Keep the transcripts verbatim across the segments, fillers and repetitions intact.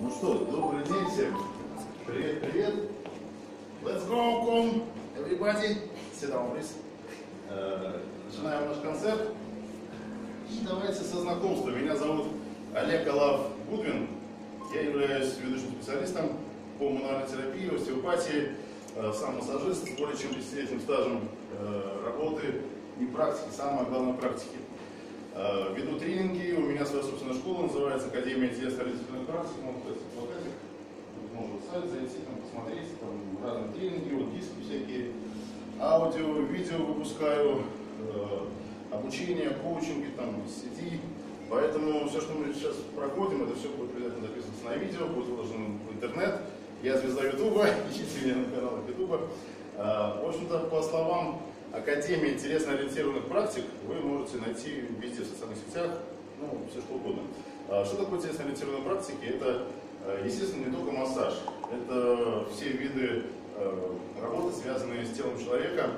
Ну что, добрый день всем. Привет, привет. Let's go, come, everybody. Sit down, please. Начинаем наш концерт. И давайте со знакомства. Меня зовут Олег Калав Гудвин. Я являюсь ведущим специалистом по мануальной терапии, остеопатии, сам массажист с более чем десятилетним стажем работы и практики, самое главное практики. Веду тренинги, у меня своя собственная школа, называется Академия Телесно Ориентированных Практик. Можно сайт зайти, там, посмотреть, там разные тренинги, вот, диски всякие, аудио, видео выпускаю, э, обучение, коучинги, там, си ди. Поэтому все, что мы сейчас проходим, это все будет обязательно записываться на видео, будет выложено в интернет. Я звезда Ютуба, ищите меня на каналах Ютуба. Э, в общем-то, по словам Академии Телесно Ориентированных Практик вы можете найти везде в социальных сетях, ну, все что угодно. Э, что такое телесно ориентированные практики? Это, естественно, не только массаж, это все виды э, работы, связанные с телом человека.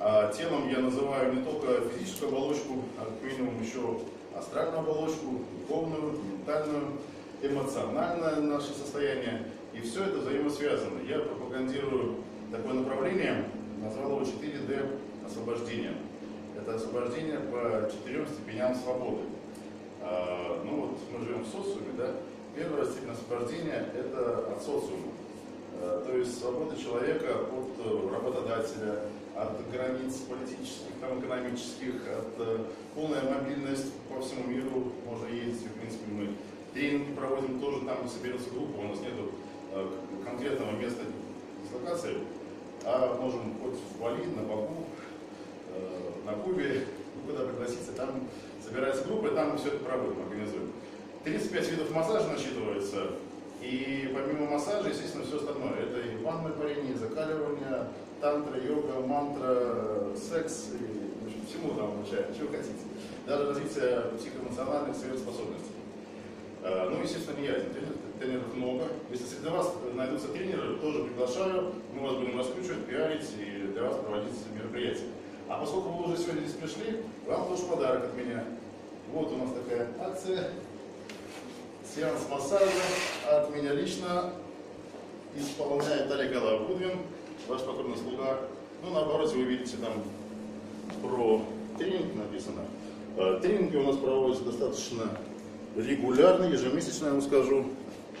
А телом я называю не только физическую оболочку, а как минимум еще астральную оболочку, духовную, ментальную, эмоциональное наше состояние. И все это взаимосвязано. Я пропагандирую такое направление, назвал его четыре дэ освобождение. Это освобождение по четырем степеням свободы. А, ну вот мы живем в социуме, да? Первая степень освобождения – это от социума, то есть свобода человека от работодателя, от границ политических, там, экономических, от полная мобильность по всему миру, можно ездить, в принципе, мы тренинги проводим тоже, там соберется группа, у нас нет конкретного места дислокации, а можем хоть в Бали, на Баку, на Кубе, куда пригласиться, там собирается группа, и там мы все это проводим, организуем. тридцать пять видов массажа насчитывается, и помимо массажа, естественно, все остальное. Это и ванное парение, и закаливание, тантра, йога, мантра, секс, и, в общем, всему там обучаем, чего хотите. Даже развитие психоэмоциональных сверхспособностей. Ну, естественно, не я один тренер, тренеров много. Если среди вас найдутся тренеры, тоже приглашаю, мы вас будем раскручивать, пиарить и для вас проводить мероприятия. А поскольку вы уже сегодня здесь пришли, вам тоже подарок от меня. Вот у нас такая акция. Сеанс массажа от меня лично исполняет Олег Калав Гудвин, ваш покорный слуга. Ну, на обороте вы видите там про тренинг написано. Тренинги у нас проводятся достаточно регулярно, ежемесячно, я вам скажу.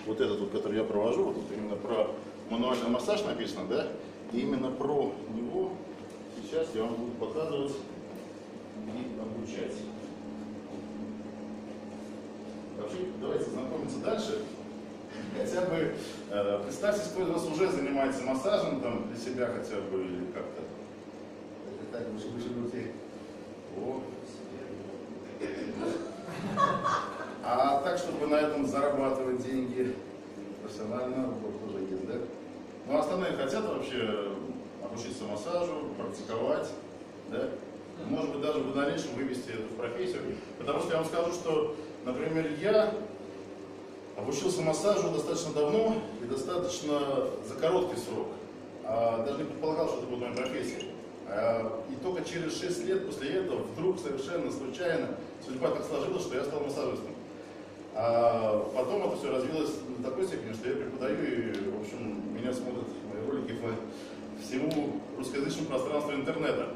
Вот этот вот, который я провожу, вот тут именно про мануальный массаж написано, да? И именно про него сейчас я вам буду показывать и обучать. Давайте знакомиться дальше. Хотя бы э, представьте, кто из вас уже занимается массажем там, для себя хотя бы или как-то. Так, выше, выше руки. О. А так, чтобы на этом зарабатывать деньги профессионально, вот тоже есть, да? Ну, остальные хотят вообще обучиться массажу, практиковать, да? Может быть, даже в дальнейшем вывести эту профессию. Потому что я вам скажу, что, например, я обучился массажу достаточно давно и достаточно за короткий срок. Даже не предполагал, что это будет моя профессия. И только через шесть лет после этого вдруг совершенно случайно судьба так сложилась, что я стал массажистом. А потом это все развилось на такой степени, что я преподаю и, в общем, меня смотрят мои ролики по всему русскоязычному пространству интернета.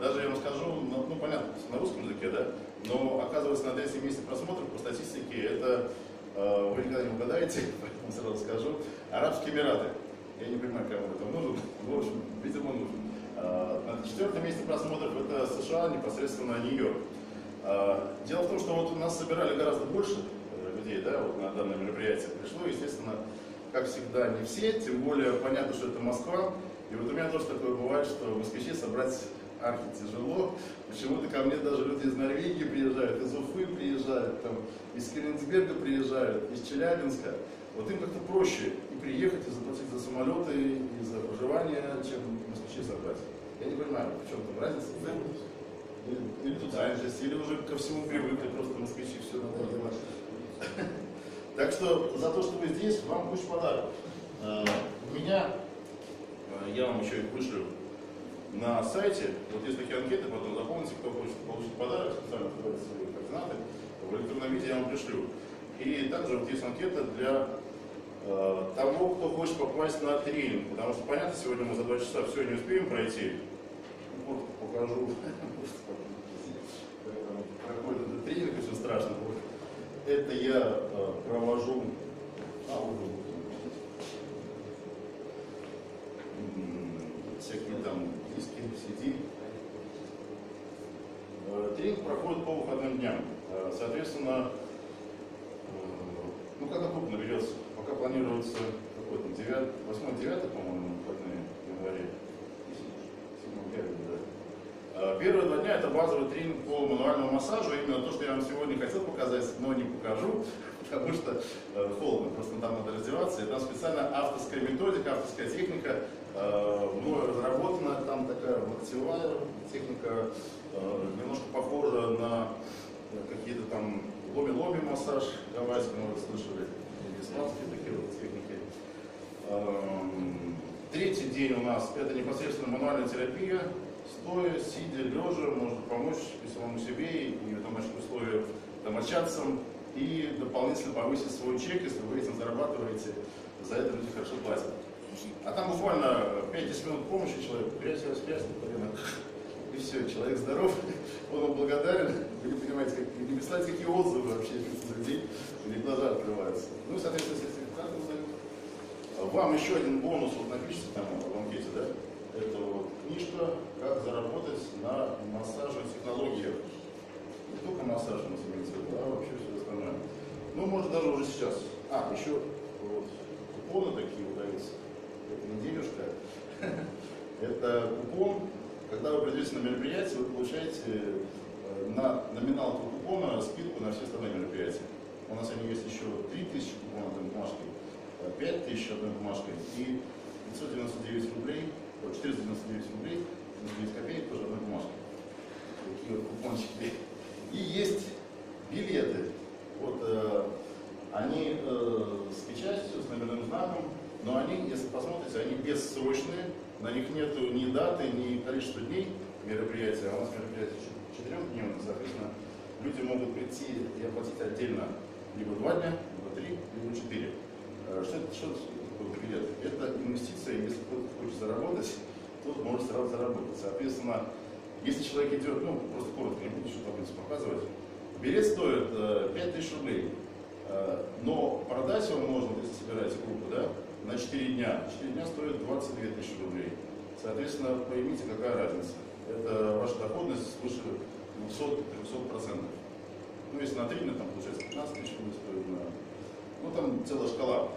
Даже я вам скажу, ну понятно, на русском языке, да, но оказывается на третьем месте просмотров по статистике это, э, вы никогда не угадаете, поэтому сразу скажу, Арабские Эмираты. Я не понимаю, кому это нужен, но, в общем, видимо, нужен. Э, на четвертом месте просмотров это США, непосредственно Нью-Йорк. Э, дело в том, что вот у нас собирали гораздо больше людей, да, вот на данное мероприятие пришло, естественно, как всегда, не все, тем более понятно, что это Москва, и вот у меня тоже такое бывает, что москвичи собрать архи тяжело. Почему-то ко мне даже люди из Норвегии приезжают, из Уфы приезжают, там, из Кенигсберга приезжают, из Челябинска. Вот им как-то проще и приехать, и заплатить за самолеты, и за проживание, чем москвичи собрать. Я не понимаю, в чем там разница. Или туда, или уже ко всему привыкли, просто москвичи все надо делать. Так что за то, что вы здесь, вам куча подарок. У меня, я вам еще и вышлю на сайте, вот есть такие анкеты, потом заполните, кто хочет получить подарок, специально свои координаты, в электронном виде я вам пришлю. И также вот есть анкета для э, того, кто хочет попасть на тренинг. Потому что, понятно, сегодня мы за два часа все не успеем пройти. Вот покажу. Какой-то тренинг, все страшно. Это я провожу. Всякие там диски, си ди. Тренинг проходит по выходным дням. Соответственно, ну когда клуб наберется, пока планируется какой-то восьмое-девятое, по-моему, выходные в январе. седьмое, да. Первые два дня это базовый тренинг по мануальному массажу. Именно то, что я вам сегодня хотел показать, но не покажу, потому что холодно, просто там надо раздеваться. И там специально авторская методика, авторская техника. Мною разработана, там такая мактивайер техника, немножко похожа на какие-то там ломи-ломи массаж гавайский, мы уже слышали, исландские такие вот техники. Третий день у нас это непосредственно мануальная терапия, стоя, сидя, лежа, можно помочь и самому себе, и в домашних условиях домочадцам, и дополнительно повысить свой чек, если вы этим зарабатываете, за это люди хорошо платят. А там буквально пять-десять минут помощи человеку, прячь, распрячь, и все, человек здоров, он вам благодарен. Вы не понимаете, как, не писать, какие отзывы вообще от людей, у них глаза открываются. Ну и, соответственно, вам еще один бонус, вот напишите там в анкете, да? Это вот книжка «Как заработать на массажных технологиях». Не только массаж у нас имеется, а вообще все остальное. Ну, может, даже уже сейчас. А, еще вот купоны такие удаются. Это не денежка, это купон. Когда вы придете на мероприятие, вы получаете на номинал купона скидку на все остальные мероприятия. У нас они есть еще три тысячи купонов одной бумажкой, пять тысяч одной бумажкой и пятьсот девяносто девять рублей, четыреста девяносто девять рублей, девяносто девять копеек тоже одной бумажкой. Такие вот купончики. И есть билеты. Вот, э, они э, с печатью, с номерным знаком. Но они, если посмотрите, они бессрочные, на них нет ни даты, ни количества дней мероприятия, а у нас мероприятие четырёхдневное, соответственно, люди могут прийти и оплатить отдельно либо два дня, либо три, либо четыре. Что это, что это билет? Это инвестиция, если кто-то хочет заработать, тот может сразу заработать. Соответственно, если человек идет, ну, просто коротко, не буду еще таблицу показывать, билет стоит пять тысяч рублей, но продать его можно, если собираете группу, да? На четыре дня. четыре дня стоит двадцать две тысячи рублей. Соответственно, поймите, какая разница. Это ваша доходность свыше двухсот-трёхсот процентов. Ну, если на три дня, там получается пятнадцать тысяч рублей стоит. На... Ну, там целая шкала.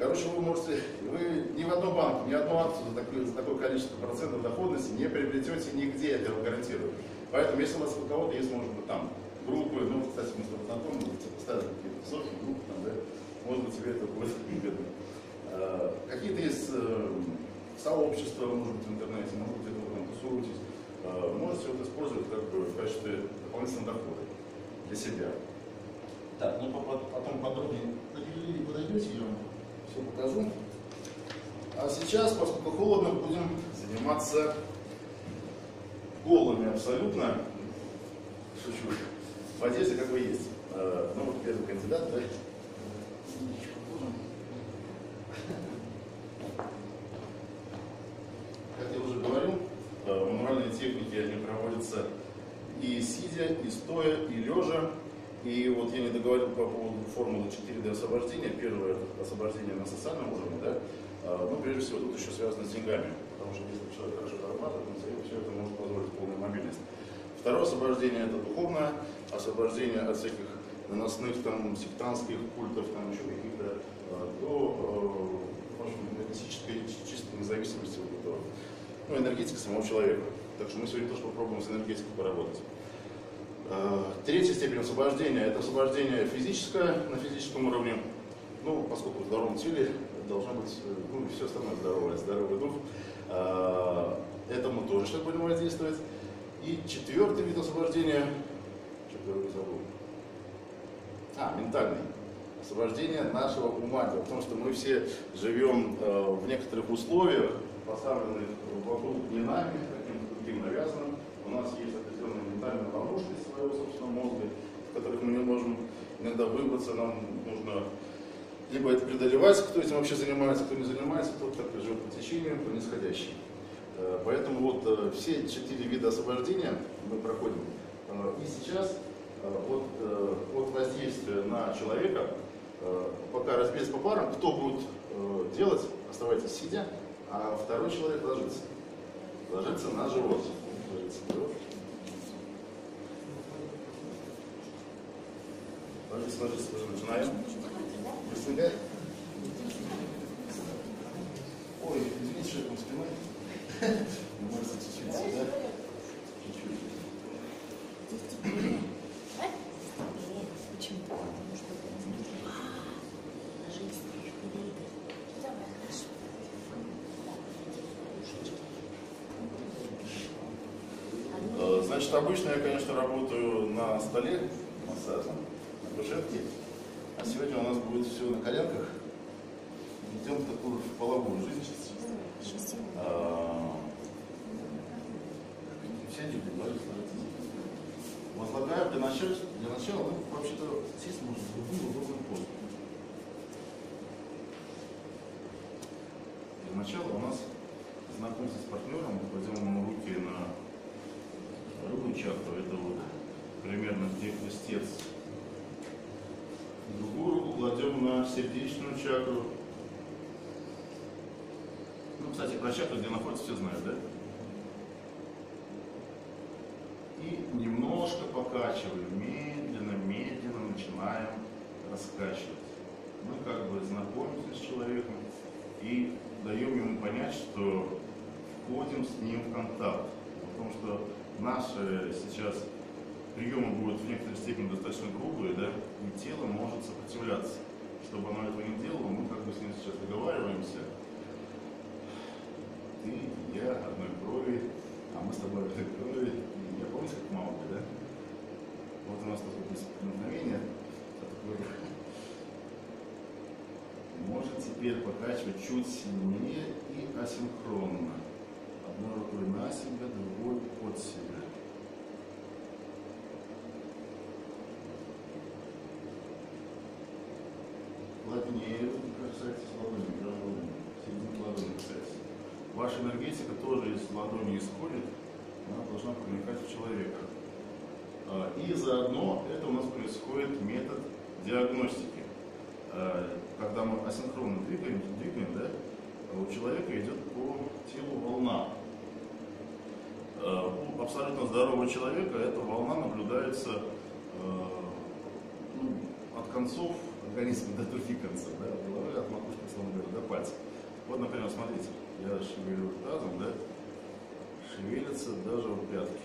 Короче, вы можете, вы ни в одну банку, ни одну акцию за такое, за такое количество процентов доходности не приобретете нигде, я вам гарантирую. Поэтому, если у вас у кого-то есть, может быть, там группы, ну, кстати, мы с тобой знакомы, поставили какие-то высокие группы, там, да, может быть, тебе это будет выгодно. Какие-то есть сообщества, может быть, в интернете, может быть, где-то там тусуетесь, можете вот использовать как бы в качестве дополнительного дохода для себя. Так, ну потом подробнее подойдете, я вам все покажу. А сейчас, поскольку холодно, будем заниматься голыми абсолютно. Шучу. В одежде как вы есть. Ну вот первый кандидат, да? Как я уже говорил, мануальные техники они проводятся и сидя, и стоя, и лежа. И вот я не договорил по поводу формулы четыре дэ освобождения. Первое освобождение на социальном уровне, да? Но прежде всего тут еще связано с деньгами, потому что если человек хорошо зарабатывает, он все это может позволить полную мобильность. Второе освобождение это духовное, освобождение от всяких наносных там сектантских культов, там еще каких-то, до энергетической чистой независимости от этого, ну, энергетики самого человека. Так что мы сегодня тоже попробуем с энергетикой поработать. Третья степень освобождения – это освобождение физическое, на физическом уровне. Ну, поскольку в здоровом теле должно быть, ну, все остальное здоровое, здоровый дух. Этому тоже сейчас будем воздействовать. И четвертый вид освобождения, четвертый забыл, а, ментальный. Освобождение нашего ума, потому что мы все живем э, в некоторых условиях, поставленных вокруг не нами, каким-то другим навязанным. У нас есть определенные ментальные ловушки своего собственного мозга, в которых мы не можем иногда выбраться, нам нужно либо это преодолевать, кто этим вообще занимается, кто не занимается, тот так и живет по течению, по нисходящей. Поэтому вот все четыре вида освобождения мы проходим. И сейчас от, от воздействия на человека, пока разбились по парам, кто будет делать, оставайтесь сидя, а второй человек ложится. Ложится на живот. Ложится на живот. Ложись, ложись, начинаем. Присыгай. Ой, извините, что я там спиной. Можно чуть-чуть сюда. Чуть-чуть. Почему-то потому что ложись, перейди. Давай, хорошо. Значит, обычно я, конечно, работаю на столе массажном, на кушетке, а сегодня у нас будет все на коленках. Идем в такую половую жизнь. Все не предлагают. Возлагаем для начала, для начала ну, вообще-то сесть можно в любую удобную позу. Для начала у нас знакомься с партнером, мы кладем ему руки на другую чакру, это вот примерно где крестец. Другую руку кладем на сердечную чакру. Ну, кстати, про чакру, где находится, все знают, да? И немножко покачиваем, медленно, медленно начинаем раскачивать. Мы как бы знакомимся с человеком и даем ему понять, что входим с ним в контакт. Потому что наши сейчас приемы будут в некоторой степени достаточно грубые, да, и тело может сопротивляться. Чтобы оно этого не делало, мы как бы с ним сейчас договариваемся. Ты, я, одной крови, а мы с тобой одной крови. Я помню, как мама, да? Вот у нас такое мгновение. Можно теперь покачивать чуть сильнее и асинхронно. Одной рукой на себя, другой под себя. Плотнее касайтесь ладони, ладони. Середина ладони касается. Ваша энергетика тоже из ладони исходит, она должна проникать в человека. И заодно это у нас происходит метод диагностики. Когда мы асинхронно двигаем, двигаем, да, у человека идет по телу волна. У абсолютно здорового человека эта волна наблюдается ну, от концов организма до других концов, да, от головы, от макушки, словно говоря, до пальцев. Вот, например, смотрите, я шевелю тазом, да, шевелятся даже в пятки.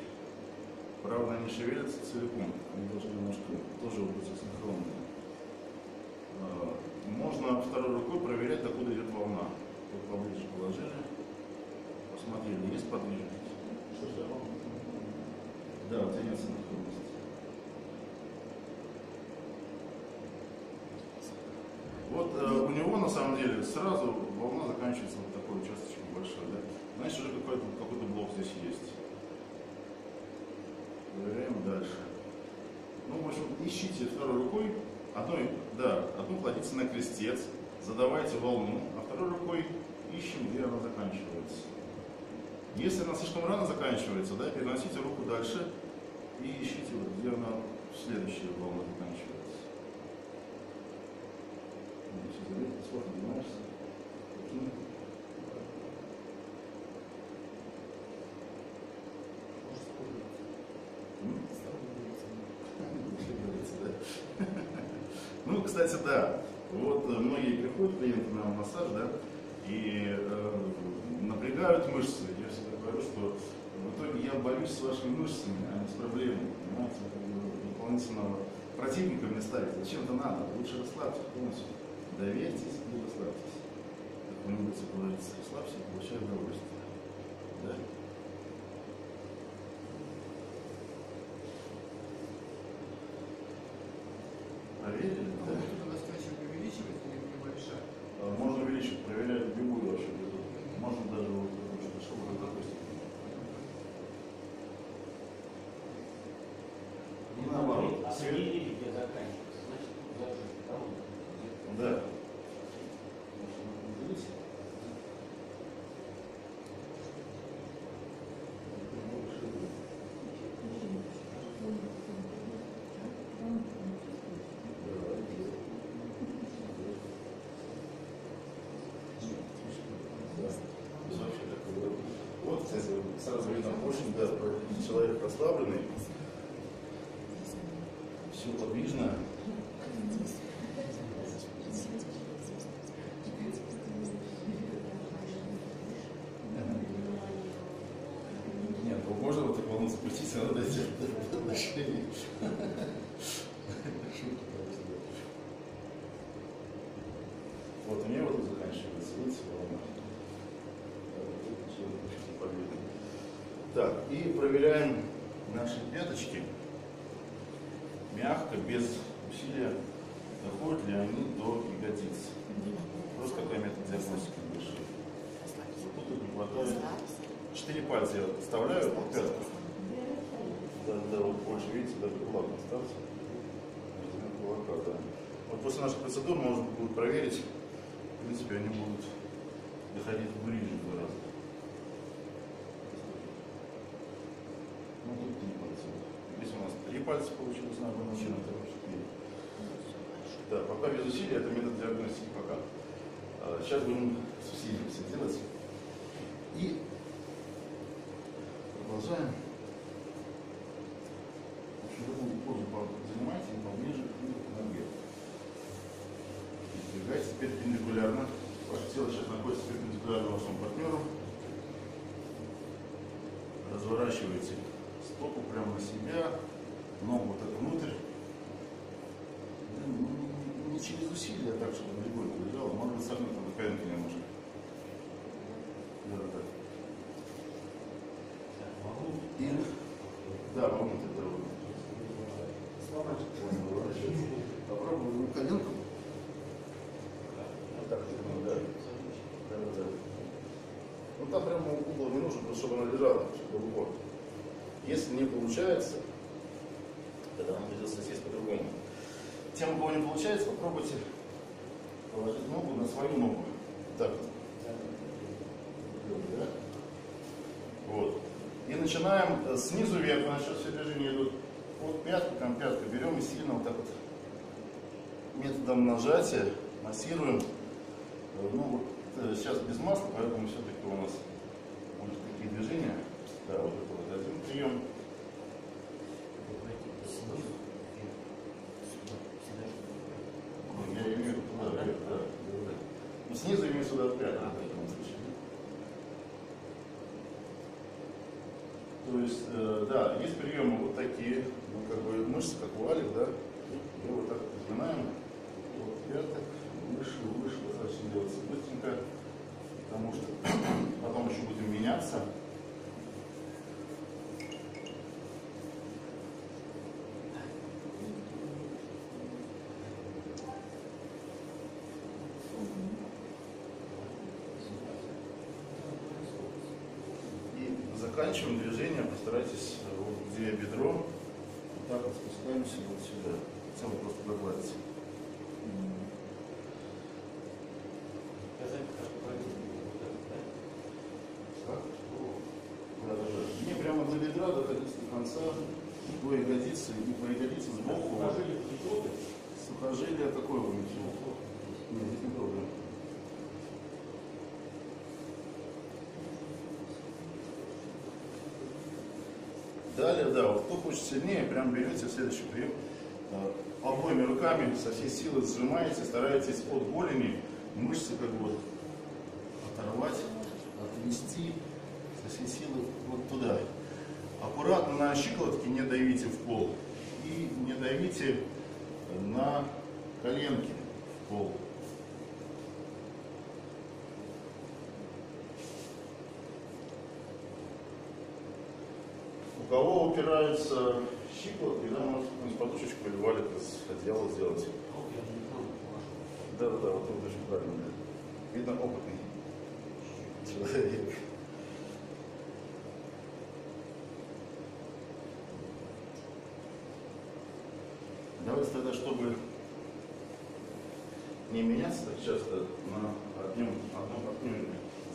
Правда, они шевелятся целиком, они должны немножко тоже быть асинхронными. Можно второй рукой проверять, докуда идет волна. Вот поближе положили, посмотрели, есть подвижность. Что же волна? Да, вот и нет синхронности. Вот э, у него на самом деле сразу волна заканчивается вот такой участочком большой, да? Значит, уже какой-то какой-то блок здесь есть. Проверяем дальше. Ну, в общем, ищите второй рукой. Одной, да, одну кладите на крестец, задавайте волну, а второй рукой ищем, где она заканчивается. Если она слишком рано заканчивается, да, переносите руку дальше и ищите, вот, где она следующая волна заканчивается. Ну, кстати, да, вот многие приходят клиенты на массаж, да, и э, напрягают мышцы. Я всегда говорю, что в итоге я борюсь с вашими мышцами, а не с проблемой, понимаете, дополнительного противника мне ставить. Зачем-то надо, лучше расслабьтесь полностью, доверьтесь и расслабьтесь. Как мне нравится говорить, расслабься и получай удовольствие. Да? Проверили? Да. Можно увеличить, проверяют любую вашу визу. Можно даже вот, чтобы это допустим. И наоборот. человек расслабленный, все подвижно. Нет, можно вот эту волну запустить, а надо до шеи. Вот у меня вот заканчивается, видите, волна. Так, и проверяем наши пяточки. Мягко, без усилия, доходят ли они до ягодиц. Просто какая метод диагностики выше. Запутать не хватает. Четыре пальца я вставляю по пяткам. Да, да, вот больше, видите, даже кулак остался. Кулака, да. Вот после нашей процедуры можно будет проверить. В принципе, они будут доходить ближе два раза. Ну, тут три пальца. Здесь у нас три пальца получилось, надо было начинать, потому что четыре. Да, пока без усилий, это метод диагностики пока. А сейчас будем с усилием все делать. И продолжаем. Любую позу занимайте, поближе к ноге. Двигайтесь перпендикулярно. Ваше тело сейчас находится перпендикулярно вашему партнеру. Разворачивайте стопу прямо на себя, ногу так внутрь. Не через усилия, а так, чтобы легонько лежало. Можно согнуть на коленке немножко. Да, да. И, да, вогнутый дорогой. Попробуем коленку. Вот так, да. Да, да. Вот там прямо угол не нужен, чтобы она лежала, чтобы глубоко. Если не получается, тогда нам придется сесть по-другому. Тем, у кого не получается, попробуйте положить ногу на свою ногу. Так вот. Вот. И начинаем снизу вверх, на счет все движения идут. Вот пятку, там пятку берем и сильно вот так вот методом нажатия массируем. Ну вот сейчас без масла, поэтому все-таки у нас будут такие движения. Да, вот это вот один прием. Ну, я имею туда вверх, да. Ну, снизу имею сюда в пятку. То есть, э, да, есть приемы вот такие, ну, как бы мышцы, как у Али, да. И вот так разминаем. Вот пяток, выше, выше, достаточно делается быстренько, потому что потом еще будем меняться. Заканчиваем движение, постарайтесь, вот где бедро, вот так вот спускаемся вот сюда. Тело просто догладится. Mm-hmm. Мне прямо до бедра доходить до конца, до ягодицы, и по ягодице сбоку. Сухожилие такое у меня. Нет, здесь не трогаю. Далее, да, вот кто хочет сильнее, прям берете следующий прием. Обоими руками со всей силы сжимаете, стараетесь от голени мышцы как бы оторвать, отвести со всей силы вот туда. Аккуратно на щиколотки не давите в пол и не давите на коленки в пол. У кого упираются щиколотки, да, может какую-нибудь подушечку или валик из одеяла сделать. Да, да, да, вот тут очень правильно. Да. Видно, опытный человек. Давайте тогда, чтобы не меняться так часто, на одном партнере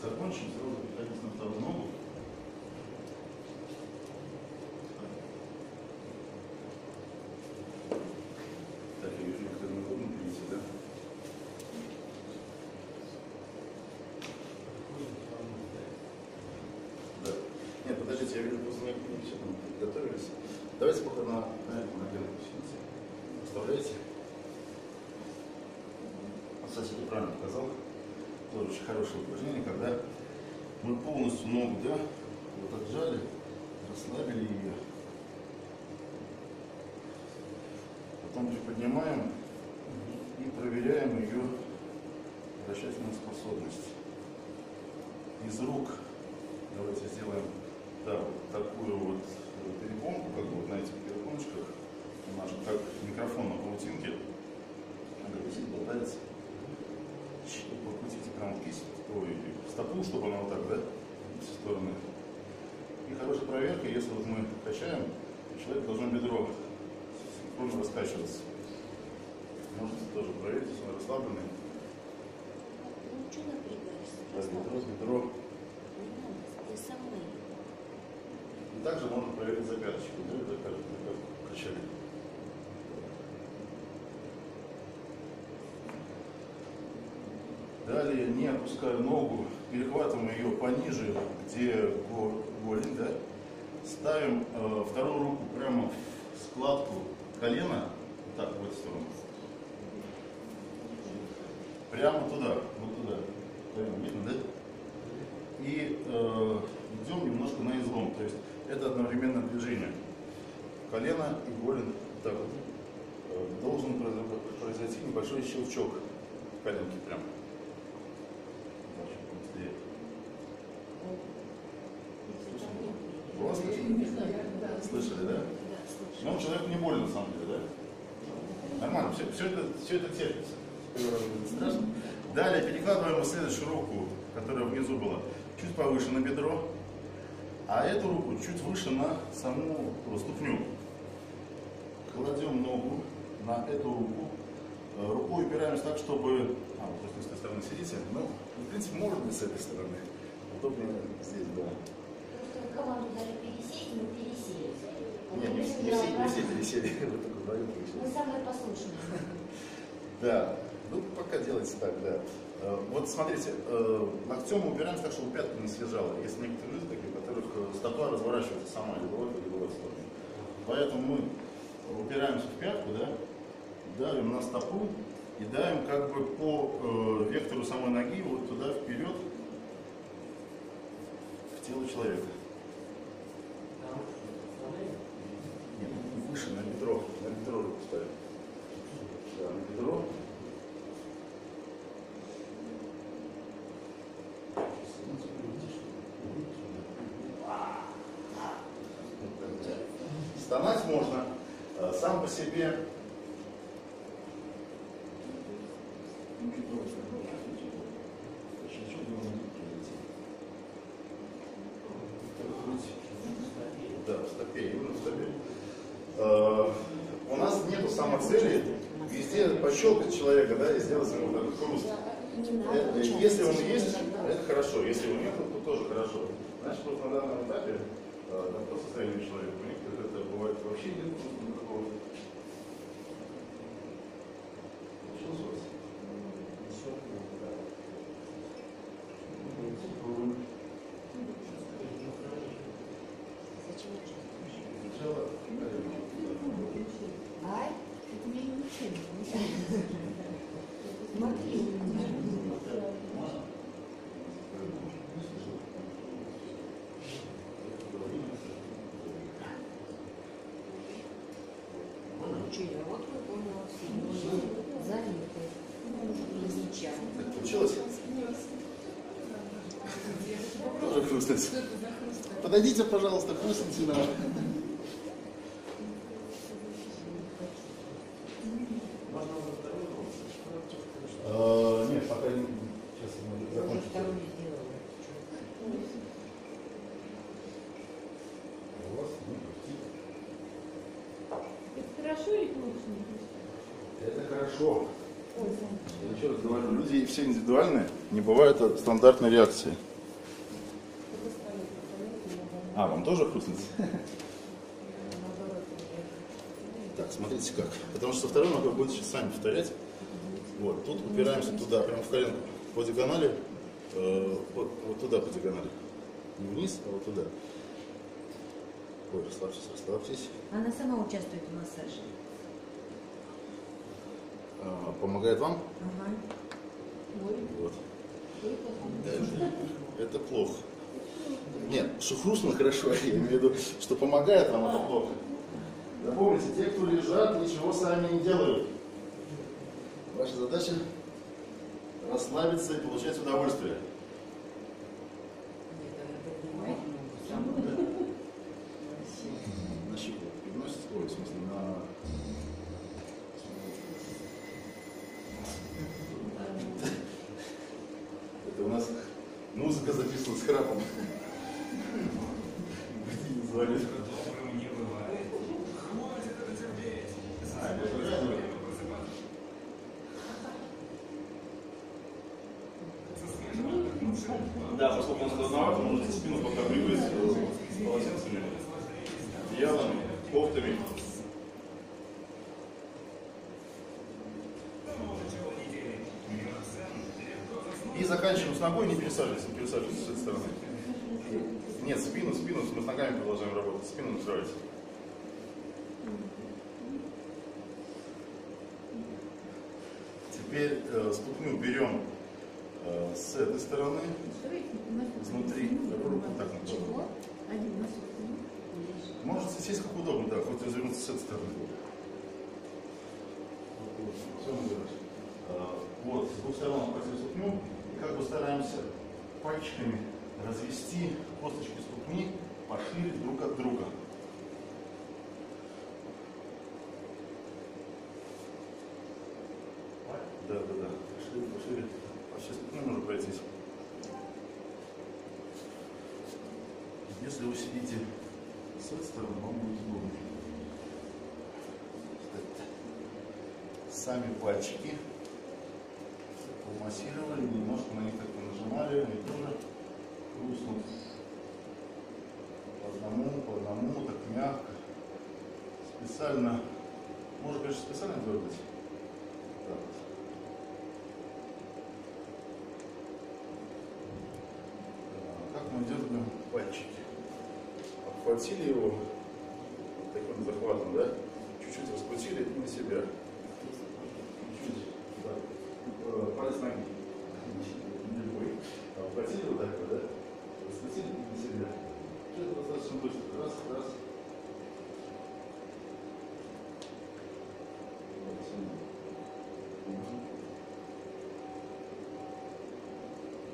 закончим, сразу переходить на вторую ногу. Подождите, я вижу, просто не все там. кстати, неправильно показал. Тоже очень хорошее упражнение, когда мы полностью ногу, да, вот отжали, расслабили ее. Потом приподнимаем и проверяем ее вращательную способность. Из рук давайте сделаем, да, вот такую вот перепонку, как вот на этих перепоночках, у нас же как микрофон на паутинке, она висит, болтается. Покрутите прям кисть, стопу, чтобы она вот так, да, в все стороны. И хорошая проверка, если вот мы качаем, человек должен бедро синхронно раскачиваться. Можете тоже проверить, если он расслабленный. Бедро, бедро. И также можно проверить загадочку, да, как качали. Далее, не опускаю ногу, перехватываем ее пониже, где голень, да? Ставим э, вторую руку прямо в складку колена, вот так, в эту сторону. Прямо туда, вот туда. Колено видно, да? И э, идем немножко на излом, то есть это одновременное движение. Колено и голень, так вот. Должен произойти небольшой щелчок коленки прямо. Слышали, да? Но человеку не больно, на самом деле, да? Нормально, все, все, это, все это терпится. Страшно. Далее перекладываем в следующую руку, которая внизу была, чуть повыше на бедро, а эту руку чуть выше на саму ступню. Кладем ногу на эту руку, рукой упираемся так, чтобы... А, вот просто с этой стороны сидите, ну, в принципе, может быть с этой стороны. Удобнее здесь, да. Команду даже пересесть, мы пересели. Нет, не, не, все, не все пересели. Мы самые послушные. Да, ну пока делайте так, да. Вот смотрите, локтем мы упираемся так, чтобы пятка не съезжала. Есть некоторые люди такие, у которых стопа разворачивается сама, или вот, или вот. Поэтому мы упираемся в пятку, да, давим на стопу и давим как бы по вектору самой ноги вот туда вперед. Тело человека. Нет, выше на бедро, на бедро руку ставим. Да, на бедро. Стонать можно сам по себе. У нас нету самоцели везде пощелкать человека, да, и сделать ему вот этот хруст. Если он есть, это хорошо. Если его нет, то тоже хорошо. Значит, вот на данном этапе на то состояние человека. У некоторых это бывает вообще нет никакого. Получилось у вас? Подойдите, пожалуйста, хрустните нам. Нет, пока не... Сейчас мы закончим. Это хорошо или плохо? Это хорошо. Я еще раз говорю, люди все индивидуальные, не бывает стандартной реакции. А, вам тоже хрустнуть? Так, смотрите как. Потому что второй ногой будет сейчас сами повторять. Вот, тут упираемся туда, прямо в коленку. По диагонали, э, вот, вот туда по диагонали. Не вниз, а вот туда. Ой, расслабьтесь, расслабьтесь. Она сама участвует в массаже. А, помогает вам? Ага. Вот. Даже это плохо. Нет, что хрустно хорошо, я имею в виду, что помогает вам, это плохо. Запомните, те, кто лежат, ничего сами не делают. Ваша задача расслабиться и получать удовольствие. На щеку приносит, ой, в смысле, на... Это у нас музыка записана с храпом. Да, поскольку он сложновато, нужно спину пока прикрыть с полотенцами, одеялами, кофтами. И заканчиваем с ногой, не пересаживайся, не пересаживайся с этой стороны. Нет, спину, спину, мы с ногами продолжаем работать, спину натирайте. Теперь э, ступню берем э, с этой стороны, изнутри, руку так начала. Можете сесть как удобно, да, хоть развернуться с этой стороны. Вот, с двух сторон против ступню, и как бы стараемся пальчиками развести косточки ступни пошире друг от друга. Да, да, да. Пошире, пошире. Вообще ступни можно пройтись. Если вы сидите с этой стороны, вам будет удобно. Сами пальчики помассировали, немножко на них так понажимали, они тоже грустно. По одному, по одному, так мягко. Специально, можно, конечно, специально делать. Так. Так, как мы дергаем пальчики? Обхватили его таким захватом, да? Чуть-чуть раскрутили на себя. Чуть-чуть, да. Палец ноги. Не любой. Обхватили вот так вот, да? Раскрутили на себя. Что-то достаточно быстро. Раз, раз.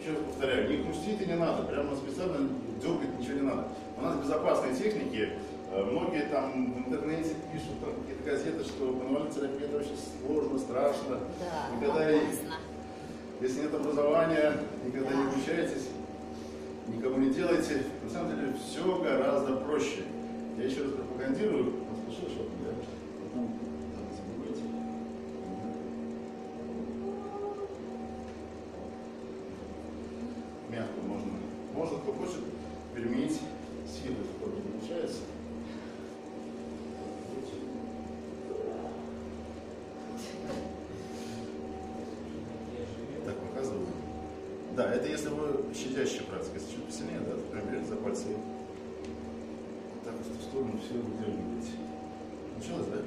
Еще раз повторяю, не крутить и не надо, прямо специально дергать ничего не надо. У нас безопасные техники, многие там в интернете пишут, там какие-то газеты, что мануальная терапия это очень сложно, страшно. Да, никогда и, если нет образования, никогда да. не обучаетесь, никому не делайте. На самом деле все гораздо проще. Я еще раз пропагандирую, послушаю, что потом. Мягко можно, можно, кто хочет, применить силу, которая получается. Так, показываю. Да, это если вы щадящая практика, если чуть посильнее, да, прям берете за пальцы. Вот так вот в сторону все выдергиваете. Получилось, да?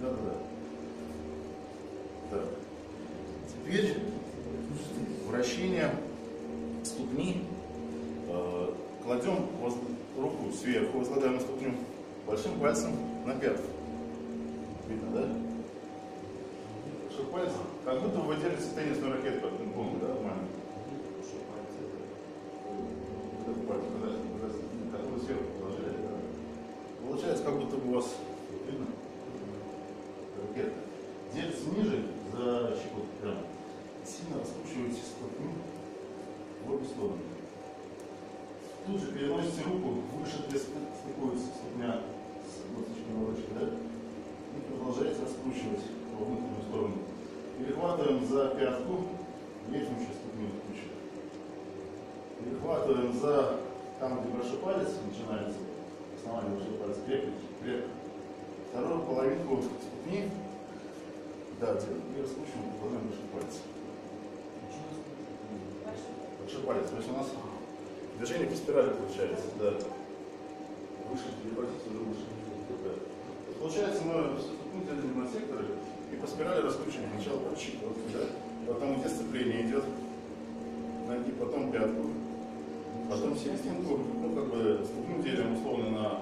Да-да-да. Так. Теперь вращение. Ступни, кладем руку сверху, возлагаем ступню большим пальцем на пятку. Видно, да? Большим пальцем, как будто вы держите теннисную ракетку от пинг-понга, да, нормально? Большим пальцем. Пальцем, да, как вы сверху положили, да. Получается, как будто бы у вас, видно, ракетка. Держите ниже, за щекотку прямо, сильно раскручиваете ступню. В обе стороны. Тут же переносите руку выше, где стыкуется ступня с косточкой ладошки, да? И продолжаете раскручивать во внутреннюю сторону. Перехватываем за пятку, нижнюю ступню раскручиваем. Перехватываем за там, где большой палец начинается, основание большого палец крепко, крепко. Вторую половинку ступни, да, и раскручиваем, продолжаем большой палец. Большой палец, то есть у нас движение по спирали получается, да. Выше, перебросить, уже выше. Получается, мы ступнем на секторы, И по спирали раскручиваем сначала по щиколотку, да? Потом где сцепление идет, ноги, потом пятку, потом селестинку, ну как бы ступню делим условно на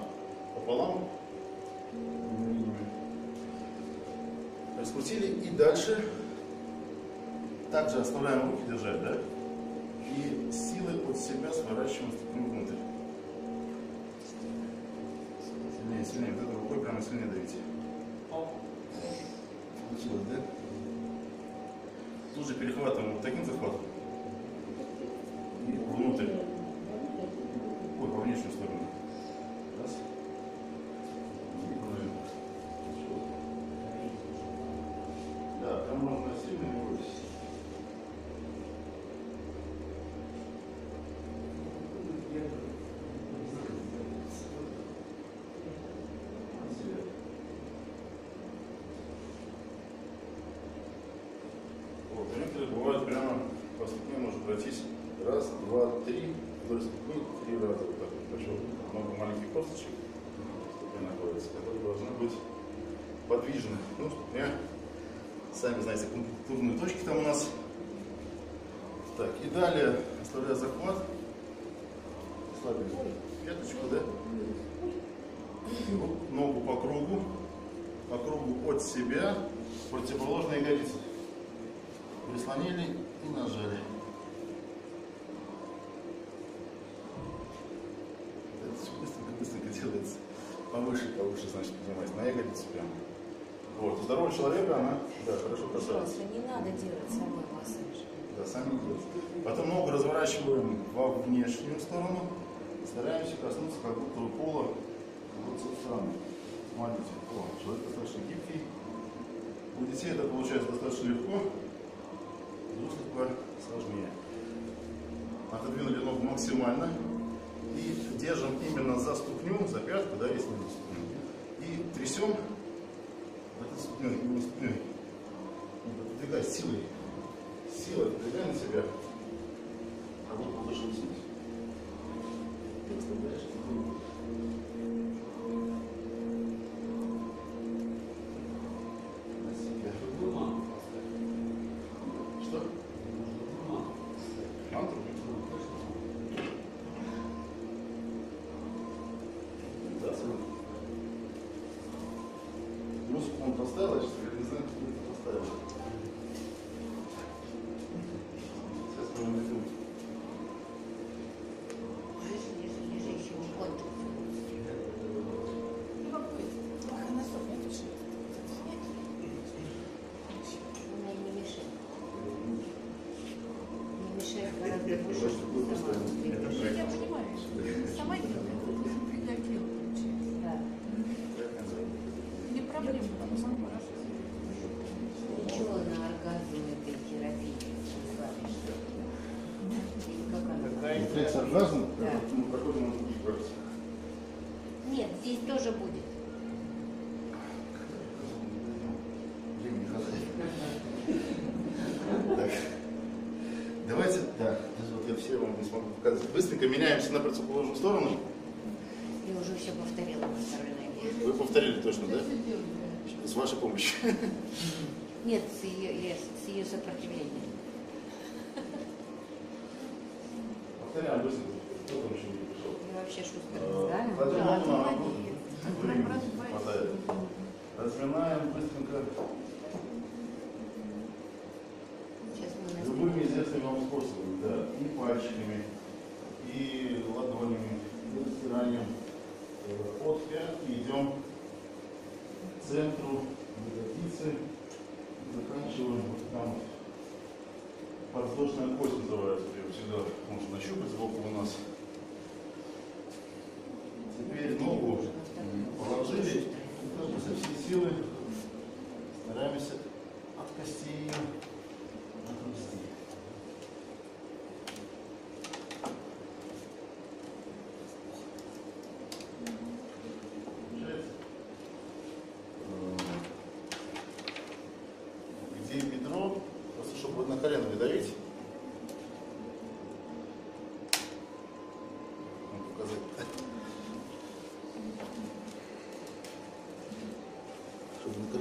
пополам. Раскрутили и дальше также оставляем руки держать, да? И силой от себя сворачиваем ступню внутрь. Сильнее, сильнее, вот этой рукой прямо сильнее давите. Получилось, да? Тут же перехватываем вот таким захватом. И внутрь. Ой, по внешнюю сторону. Раз. И положим. Да, там можно сильно не бойтесь. Бывает прямо по ступне можно пройтись раз, два, три, вдоль ступни, три раза. Вот так вот пошел. Много маленьких косточек, ступня находится, которые должны быть подвижны. Ну, ступня, сами знаете, акупунктурные точки там у нас. Так, и далее оставляю захват. Слабим пяточку, да? И вот ногу по кругу, по кругу от себя, противоположные ягодицы. Прислонили и нажали. Это все быстренько-быстренько делается. Повыше, повыше, значит, поднимается. На ягодицу прямо. Вот. У здорового человека она да, хорошо касается. Не надо делать самой массаж. Да, сами делать. Потом ногу разворачиваем во внешнюю сторону. Стараемся коснуться как будто у пола. Вот с стороны. Смотрите, о, человек достаточно гибкий. У детей это получается достаточно легко. Доступа сложнее. Отодвинули ногу максимально и держим именно за ступню, за пятку, да, если не ступню. И трясем этой ступней, не ступней. Подвигай силой. Силой подвигай на себя. А вот подыши снизу. Поставила, сейчас я не знаю, кто это поставил. Сейчас мы найдем. Я понимаю, что сама оргазм, да. Какой-то может быть оргазм. Нет, здесь тоже будет. Времени хватает. Давайте, да, вот я все вам не смогу показать. Быстренько меняемся на противоположную сторону. Я уже все повторила по второй ноге. Вы повторили точно, да? С вашей помощью. Нет, с ее, с ее сопротивлением. Повторяем быстро. Кто там еще не пришел? Я вообще шустро. Да, да, времени хватает. Разминаем быстренько. Любыми известными вам способами, да. И пальчиками, и ладонями, и растиранием. От пятки идем к центру ягодицы. Заканчиваем вот там. Подвздошная кость называется, ее всегда можно нащупать сбоку у нас. Теперь ногу положили и со всей силы стараемся от костей ее отвести.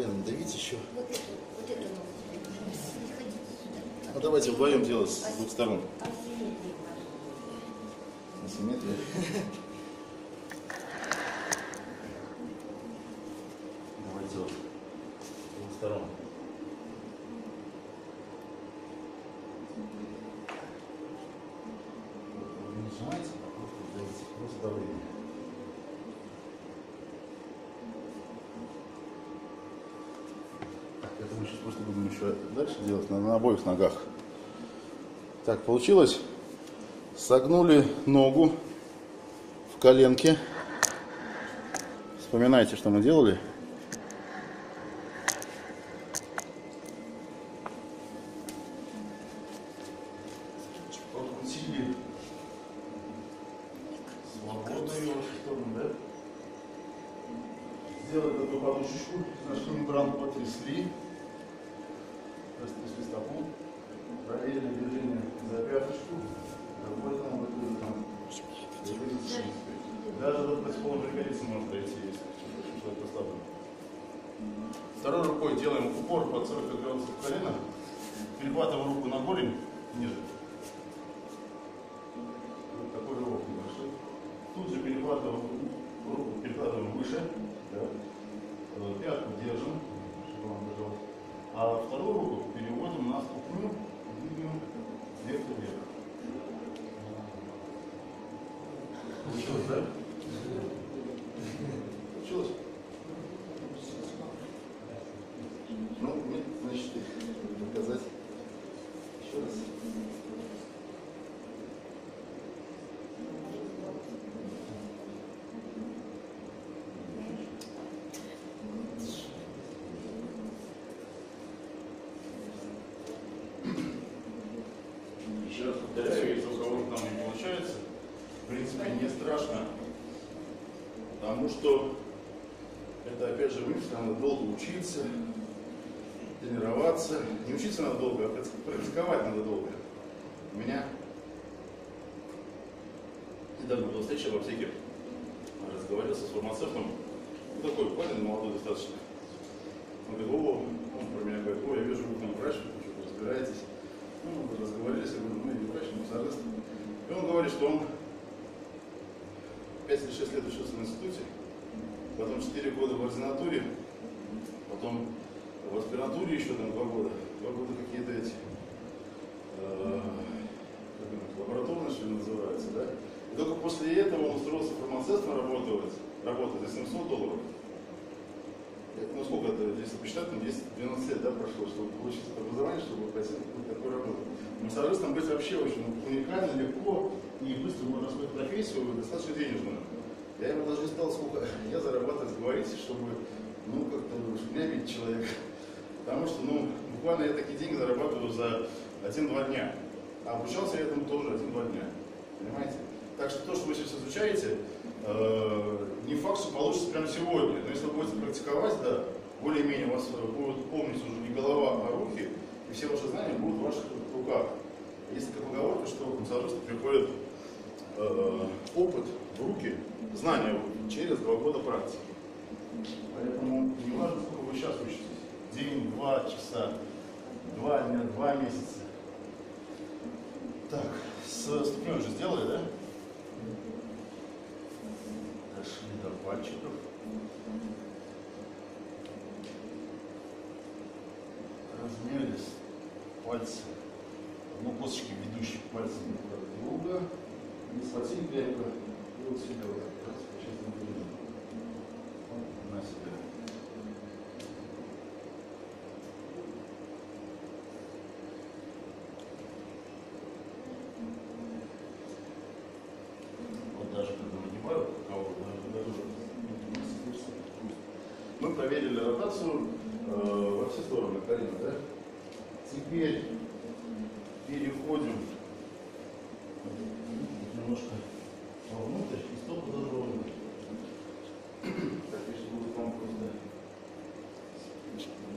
колено давить еще. Вот это, вот это. Ну давайте вдвоем делать с двух сторон. Асимметрия. Давай делать с двух сторон. Вы не нажимаете, а просто делаете просто давление. Это мы сейчас просто будем еще дальше делать на, на обоих ногах. Так, получилось. Согнули ногу в коленке. Вспоминайте, что мы делали. Сделали такую подушечку, нашу мембрану потрясли. Распустили стопу, проверили движение за пяточку, довольно вот это там. Даже вот с полной реконицы можно дойти, если человек послаблен. Второй рукой делаем упор под сорок градусов колена, перехватываем руку на голень ниже. Вот такой рывок небольшой. Тут же перехватываем руку, перекладываем выше. Да. Пятку держим, чтобы он держал. А вторую руку переводим на ступню, двигаем вверх и вверх. Получилось, да? Получилось? Ну, нет, значит, доказать. Еще раз. Сейчас повторяю, если у кого-то там не получается, в принципе, не страшно, потому что это, опять же, выучиться надо долго, учиться, тренироваться. Не учиться надо долго, а практиковать надо долго. У меня недавно была встреча в аптеке, разговаривал с фармацевтом, ну, такой парень, молодой достаточно. Он говорит, о, он про меня говорит, о, я вижу, вы там врач, вы что-то разбираетесь. Ну, мы разговаривались, я говорю, ну, я не врач, но массажист. И он говорит, что он пять или шесть лет учился в институте, потом четыре года в ординатуре, потом в аспирантуре еще там два года. два года какие-то эти, э, как лабораторные, что ли, называются, да? И только после этого он устроился фармацевтом работать, работать за семьсот долларов. Ну сколько это, если посчитать, там десять-двенадцать лет, да, прошло, чтобы получить это образование, чтобы пойти на такую работу. Массажистам быть вообще очень уникально, легко и быстро можно свою профессию, достаточно денежную. Я ему даже не стал, сколько я зарабатывать, говорить, чтобы, ну, как-то, чтобы не обидеть человека. Потому что, ну, буквально я такие деньги зарабатываю за один-два дня. А обучался я этому тоже один-два дня. Понимаете? Так что то, что вы сейчас изучаете, не факт, что получится прямо сегодня, но если вы будете практиковать, да, более-менее у вас будет помнить уже не голова, а руки, и все ваши знания будут в ваших руках. Есть такая поговорка, что к массажисту приходит э, опыт в руки, знания через два года практики. Поэтому не важно, сколько вы сейчас учитесь, день, два часа, два дня, два месяца. Так, с ступней уже сделали, да? Дошли до пальчиков. Размерились пальцы. Ну, косточки ведущих пальцев друг друга. И схватили крепко. И вот сюда вот. Раз, честно говоря. Вот на себя. Проверили ротацию э, во все стороны колена, да? Теперь переходим немножко вовнутрь и стопы даже вовнутрь. Так, если будут вам просто спиной,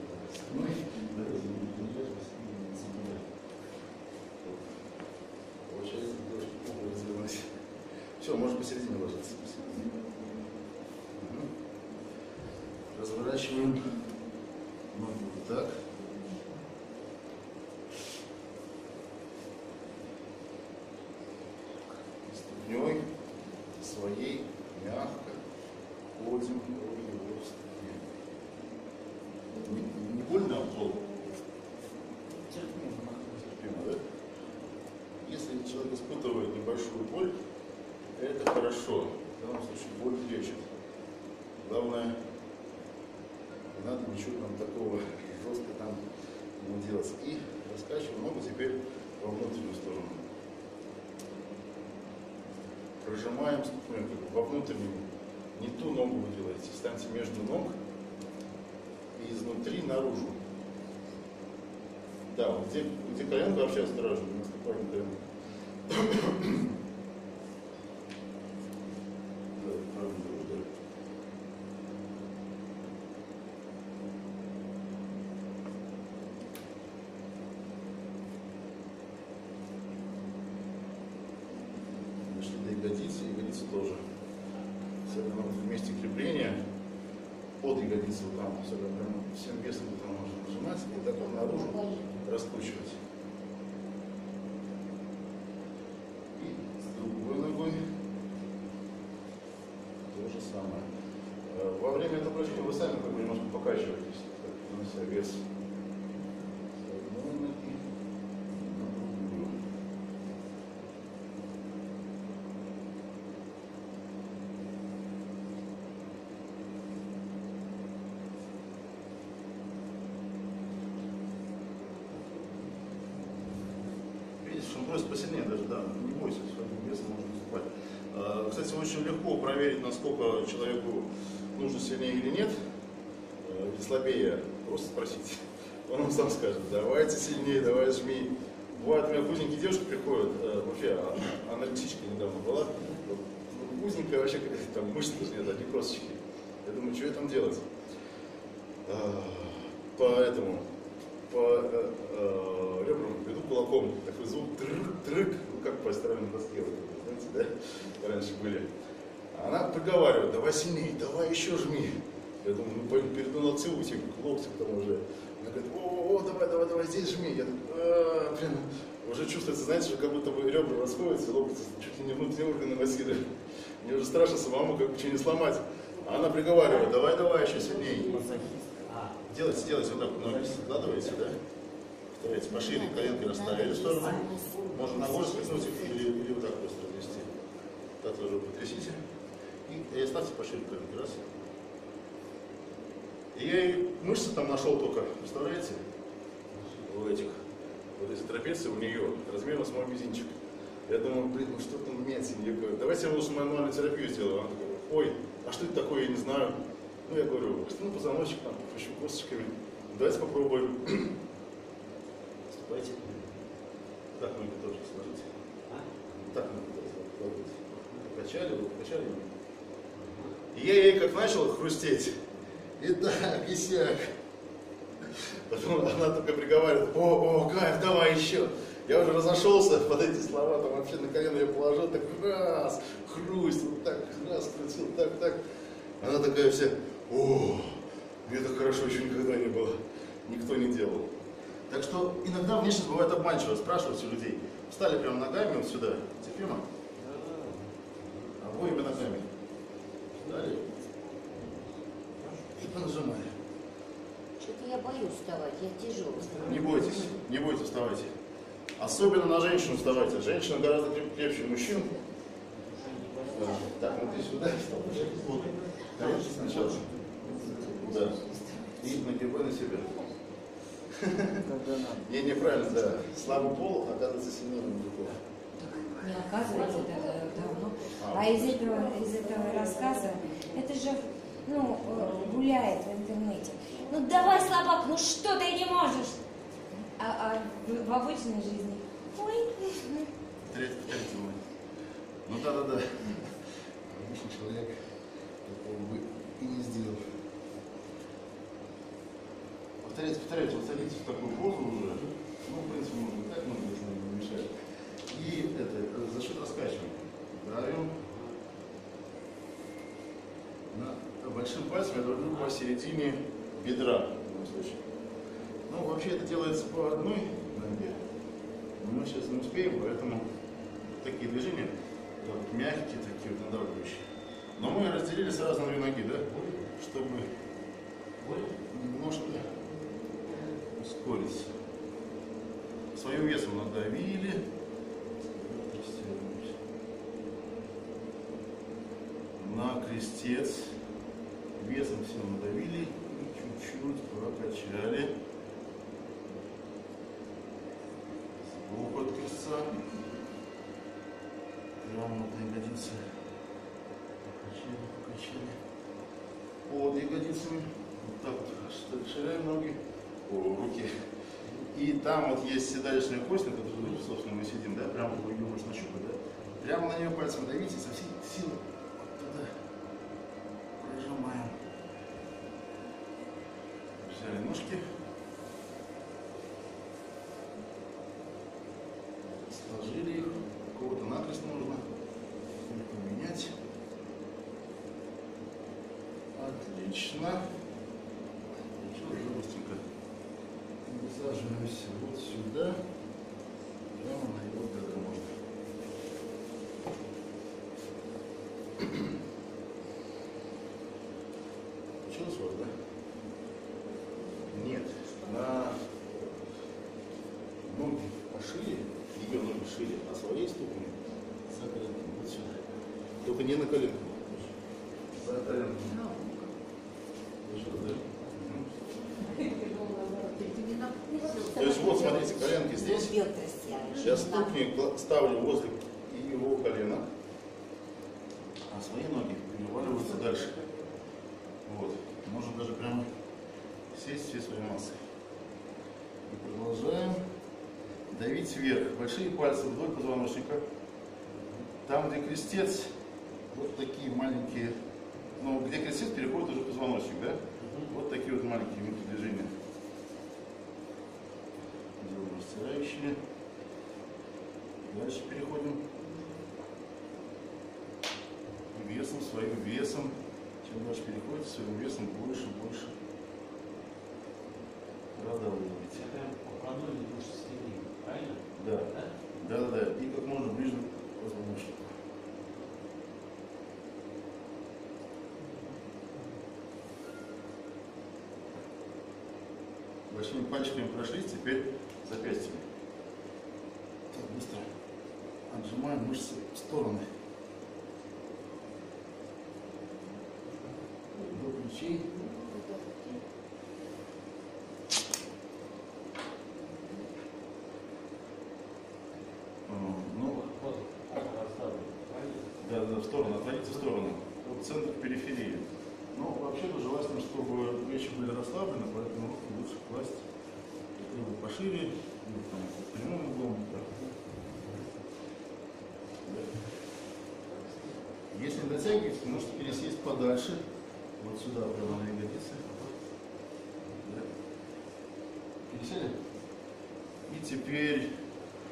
давайте не держать, не забывать. Получается, девушка плохо развилась. Все, можно посередине ложиться. Разворачиваем терпимо, терпимо, да? Если человек испытывает небольшую боль, это хорошо. В данном случае боль лечит. Главное, не надо ничего там такого жестко там не делать. И раскачиваем ногу теперь во внутреннюю сторону. Прожимаем ступню во внутреннюю. Не ту ногу вы делаете. Станьте между ног и изнутри наружу. Да, вот где, где коленка вообще осторожно, не наступаем коленку. Ягодицы, ягодицы тоже. Особенно в месте крепления, под ягодицу вот там, особенно прям всем весом там можно нажимать и так вот наружу раскручивать. И с другой ногой то же самое. Во время этого упражнения вы сами как бы немножко покачиваетесь, так, на себя вес. Просто посильнее даже, да, не бойся, все, весом можно выступать. Кстати, очень легко проверить, насколько человеку нужно сильнее или нет, или слабее, просто спросите. Он вам сам скажет, давайте сильнее, давай жми. Бывает, у меня худенькие девушки приходят, вообще аналитичка недавно была, худенькая вообще, там мышцы даже нет, одни косточки. Я думаю, что я там делать? Поэтому по э, ребрам веду кулаком, такой звук трык-трык, ну как по стороне доске, вот, знаете, да, раньше были. Она приговаривает, давай сильнее, давай еще жми. Я думаю, ну перейду на локтик, локтик там уже. Она говорит, о, давай, давай, давай, здесь жми. Я так, блин, уже чувствуется, знаете, как будто бы ребра расходятся, лопаются, чуть ли не внутренние органы насилия. Мне уже страшно самому, как бы что не сломать. Она приговаривает, давай, давай, еще сильнее. Делайте, делайте вот так, ноги складываете, да? Повторяйте, пошире, коленки расставили в сторону. Можно ногой свернуть или, или вот так просто отнести. Так тоже потрясите. И, и оставьте пошире коленки, раз. И я и мышцы там нашел только, представляете? Вот этих. Вот эти трапеции у нее размером с мой мизинчик. Я думаю, блин, ну что там меняется? Давайте я лучше мануальную терапию сделаю. Она такая, ой, а что это такое, я не знаю. Ну, я говорю, ну, позвоночник там, еще косточками. Давайте попробуем. Вступайте. Так ноги тоже сложите. А? Так ноги тоже сложите. Покачали, вы покачали. И я ей как начал хрустеть. И так, и сяк. Потом она только приговаривает, о, о, кайф, давай еще. Я уже разошелся под эти слова, там вообще на колено я положил, так раз, хрусть, вот так, раз, крутил, так, так. Она такая вся, о, мне так хорошо еще никогда не было, никто не делал. Так что иногда внешность бывает обманчива, спрашивайте у людей. Встали прям ногами вот сюда, терпимо? Обоими ногами. Встали и понажимали. Что-то я боюсь вставать, я тяжело. Не бойтесь, не бойтесь, вставайте. Особенно на женщину вставайте, женщина гораздо крепче мужчин. Так, ну ты сюда встал, короче, сначала. Да. И нагибай на себя. Не, неправильно, да. Слабый пол оказывается сильнее другого. Не оказывается, да, давно. А из этого, из этого рассказа, это же, ну, гуляет в интернете. Ну давай, слабак, ну что ты не можешь? А, а в обычной жизни. Ой. Треть, треть, мой. Ну да, да, да. Обычный человек такого бы и не сделал. Повторяйте, повторяйте, вот садитесь в такую позу уже. Ну, в принципе, можно и так, но если нам не мешает. И это за счет раскачивания. Даем. На большим пальцем я держу посередине бедра в этом случае. Ну, вообще это делается по одной ноге. Но мы сейчас не успеем, поэтому такие движения. Вот, мягкие такие вот надавливающие. Но мы разделили сразу на две ноги, да? Чтобы немножко ускорить. своим весом надавили. На крестец. Весом все надавили. И чуть-чуть прокачали. Сбоку от крестца. Прямо от ягодицы. Покачали, покачали. Под ягодицами. Вот так вот расширяем ноги. О, руки. И там вот есть седалищная кость, на которой, собственно, мы сидим, да, прямо ее можно щупать, да? Прямо на нее пальцем давите со всей силы. Вот туда. Прожимаем. Взяли ножки. Сложили их. У кого-то накрест нужно. Поменять. Отлично. Высаживаемся вот сюда, прямо на его бедро можно. Получилось у вас, да? Нет, на ноги по шире, ее ноги шире, а своей ступни за коленками, вот сюда. Только не на коленку. За коленками. То есть вот, смотрите, коленки здесь. Сейчас ступни ставлю возле его колена, а свои ноги переваливаются дальше. Вот. Можно даже прямо сесть все свои массы. И продолжаем давить вверх. Большие пальцы вдоль позвоночника. Там, где крестец, вот такие маленькие. Ну, где крестец переходит уже позвоночник, да? Вот такие вот маленькие микродвижения. Растирающие. Дальше переходим весом, своим весом. Чем дальше переходите, своим весом больше, больше продавливаете. По продольной больше сильнее, правильно? Да. Да, да, да. И как можно ближе к позвоночнику. Большими пальчиками прошлись, теперь запястьями. Так, быстро отжимаем мышцы в стороны. До плечей. Ну, да, да, в сторону, отводите в сторону. Вот центр периферии. Но вообще-то желательно, чтобы плечи были расслаблены, поэтому лучше класть либо пошире, либо там под прямым углом. Да. Если дотягиваете, можете пересесть подальше, вот сюда, прямо на ягодицы. Да. Пересели? И теперь,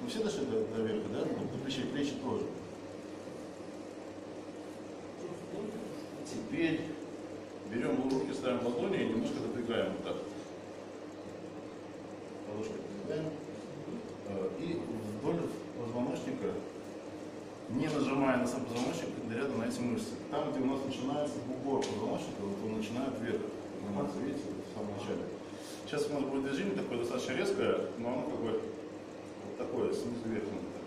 ну все дошли до, до верха, да? До плечей, плечи тоже. Теперь берем руки, ставим ладони и немножко напрягаем вот так. Ладошкой напрягаем. И вдоль позвоночника, не нажимая на сам позвоночник, рядом на эти мышцы. Там, где у нас начинается бугор позвоночника, вот он начинает вверх подниматься, видите, в самом начале. Сейчас у нас будет движение такое достаточно резкое, но оно как бы вот такое, снизу вверх надо так.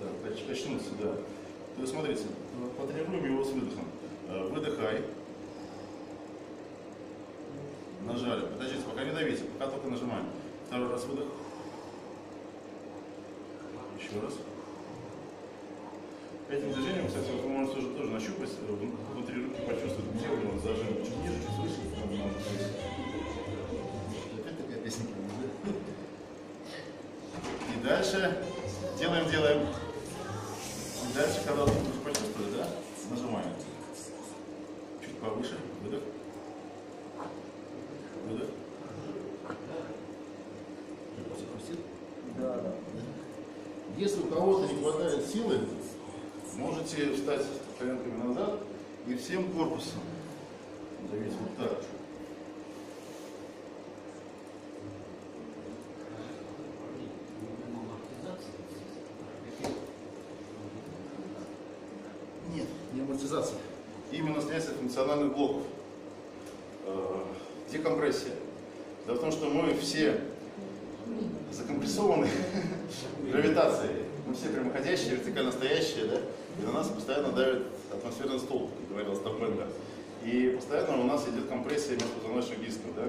Да, качнуться, да. То есть смотрите, потренируем его с выдохом. Выдыхай. Нажали. Подождите, пока не давите, пока только нажимаем. Второй раз выдох. Еще раз. Этим движением, кстати, вы можете уже тоже нащупать, внутри руки почувствовать, где у него зажим. Чуть ниже, чуть выше. Опять такая песенка. И дальше делаем, делаем. И дальше, когда вы почувствовали, да, нажимаем. Повыше, выдох, выдох. Да. Если у кого-то не хватает силы, можете встать коленками назад и всем корпусом давить вот так. Нет, не амортизация. Именно снятие функциональных блоков, декомпрессия. Дело в том, что мы все закомпрессованы гравитацией. Мы все прямоходящие, вертикально стоящие, да? И на нас постоянно давит атмосферный столб, как говорил Стопбендер. И постоянно у нас идет компрессия межпозвоночных дисков, да?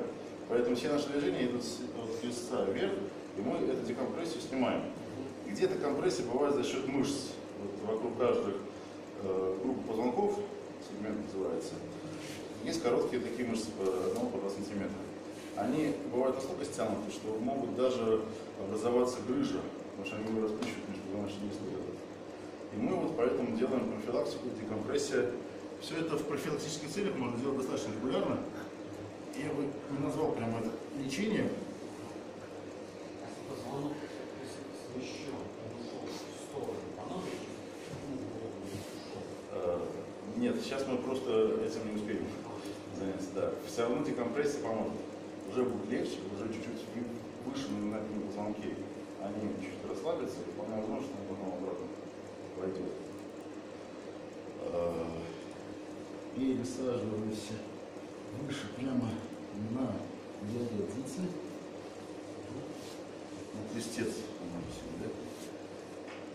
Поэтому все наши движения идут от веса вверх, и мы эту декомпрессию снимаем. Где-то компрессия бывает за счет мышц. Вот вокруг каждых э, группы позвонков, сегмент называется, есть короткие такие мышцы по одному-два сантиметра. Они бывают настолько стянуты, что могут даже образоваться грыжа, потому что они могут распущивать межпозвоночные диски. И мы вот поэтому делаем профилактику, декомпрессия. Все это в профилактических целях можно делать достаточно регулярно. Я бы не назвал прямо это лечение. Нет, сейчас мы просто этим не успеем заняться. Да. Все равно декомпрессия поможет. Уже будет легче, уже чуть-чуть выше на позвонки. Они чуть-чуть расслабятся, и вполне возможно, что потом обратно пойдет. Пересаживаемся выше прямо на ягодицы. На крестец, да?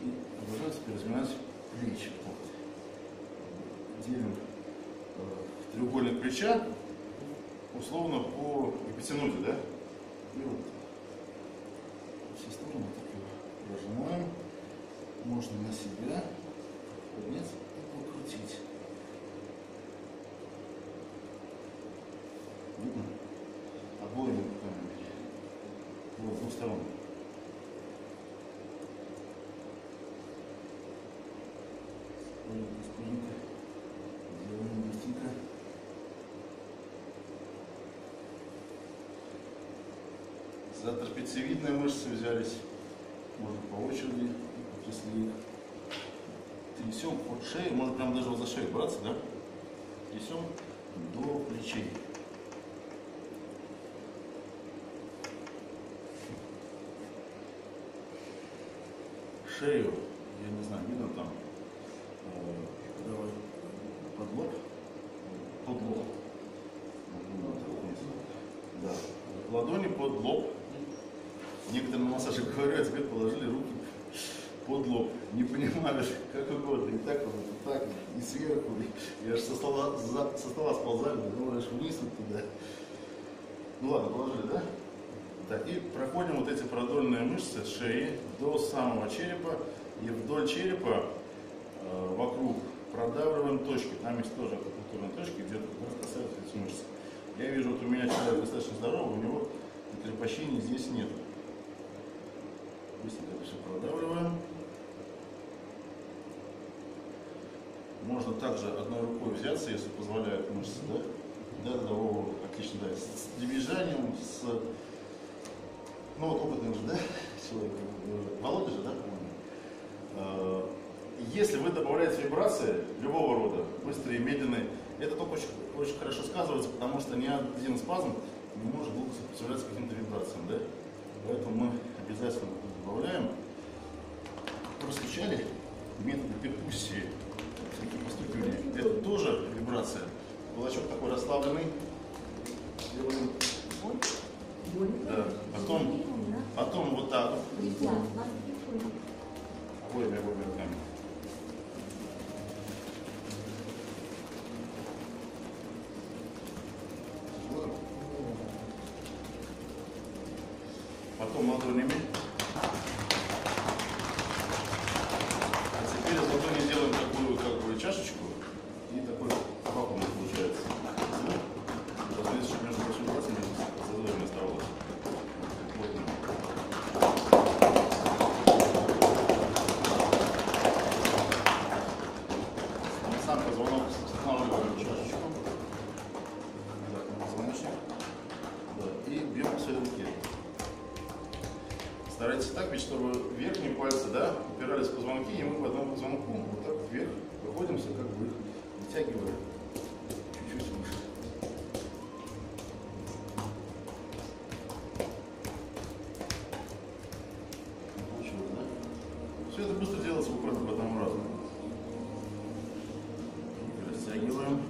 И продолжать переразминать плечи. Делим э, треугольник плеча условно по гипотенузе, да? И вот все стороны так его прожимаем. Можно на себя поднять и покрутить. Видно? Обоими руками. Вот, с двух сторон. За трапециевидные мышцы взялись, можно по очереди, потрясли их. Трясем от шеи, можно прям даже вот за шею браться, да? Трясем до плечей. Шею, я не знаю, видно там, давай под лоб, под лоб, да, ладони под лоб. Некоторые на массаже говорят, теперь положили руки под лоб, не понимали, как угодно, и так вот, и так, и сверху, и аж со стола, за, со стола сползали, ну, аж вниз вот туда. Ну ладно, положили, да? Так, и проходим вот эти продольные мышцы от шеи до самого черепа, и вдоль черепа, э, вокруг, продавливаем точки, там есть тоже акупунктурные точки, где-то касаются эти мышцы. Я вижу, вот у меня человек достаточно здоровый, у него скрепощения здесь нет. Быстренько это все продавливаем. Можно также одной рукой взяться, если позволяют мышцы, да? Да, да, о, отлично, да. С движением, с... Ну вот опытный же, да, человек, Володя же, да? Если вы добавляете вибрации любого рода, быстрые, медленные, это только очень, очень хорошо сказывается, потому что ни один спазм не может глубоко сопротивляться каким-то вибрациям, да? Поэтому мы обязательно добавляем. Прослучали методы перкуссии, такие постукивания. Это тоже вибрация. Кулачок такой расслабленный. Делаем. Да. Потом, потом вот так. Обоими, обоими руками. Потом ладонями. А теперь из ладони делаем такую как бы чашечку и такой вакуум получается. Здесь еще между большим пальцем задорно осталось. Вот. Сам позвонок устанавливаем чашечку. Так, позвоночник. Да. И бьем все руки. Старайтесь так, ведь чтобы верхние пальцы, да, упирались в позвонки, и мы по одному позвонку вот так вверх выходимся, как бы их вытягиваем чуть-чуть выше. Получилось, да? Все это быстро делается буквально по одному разу. Растягиваем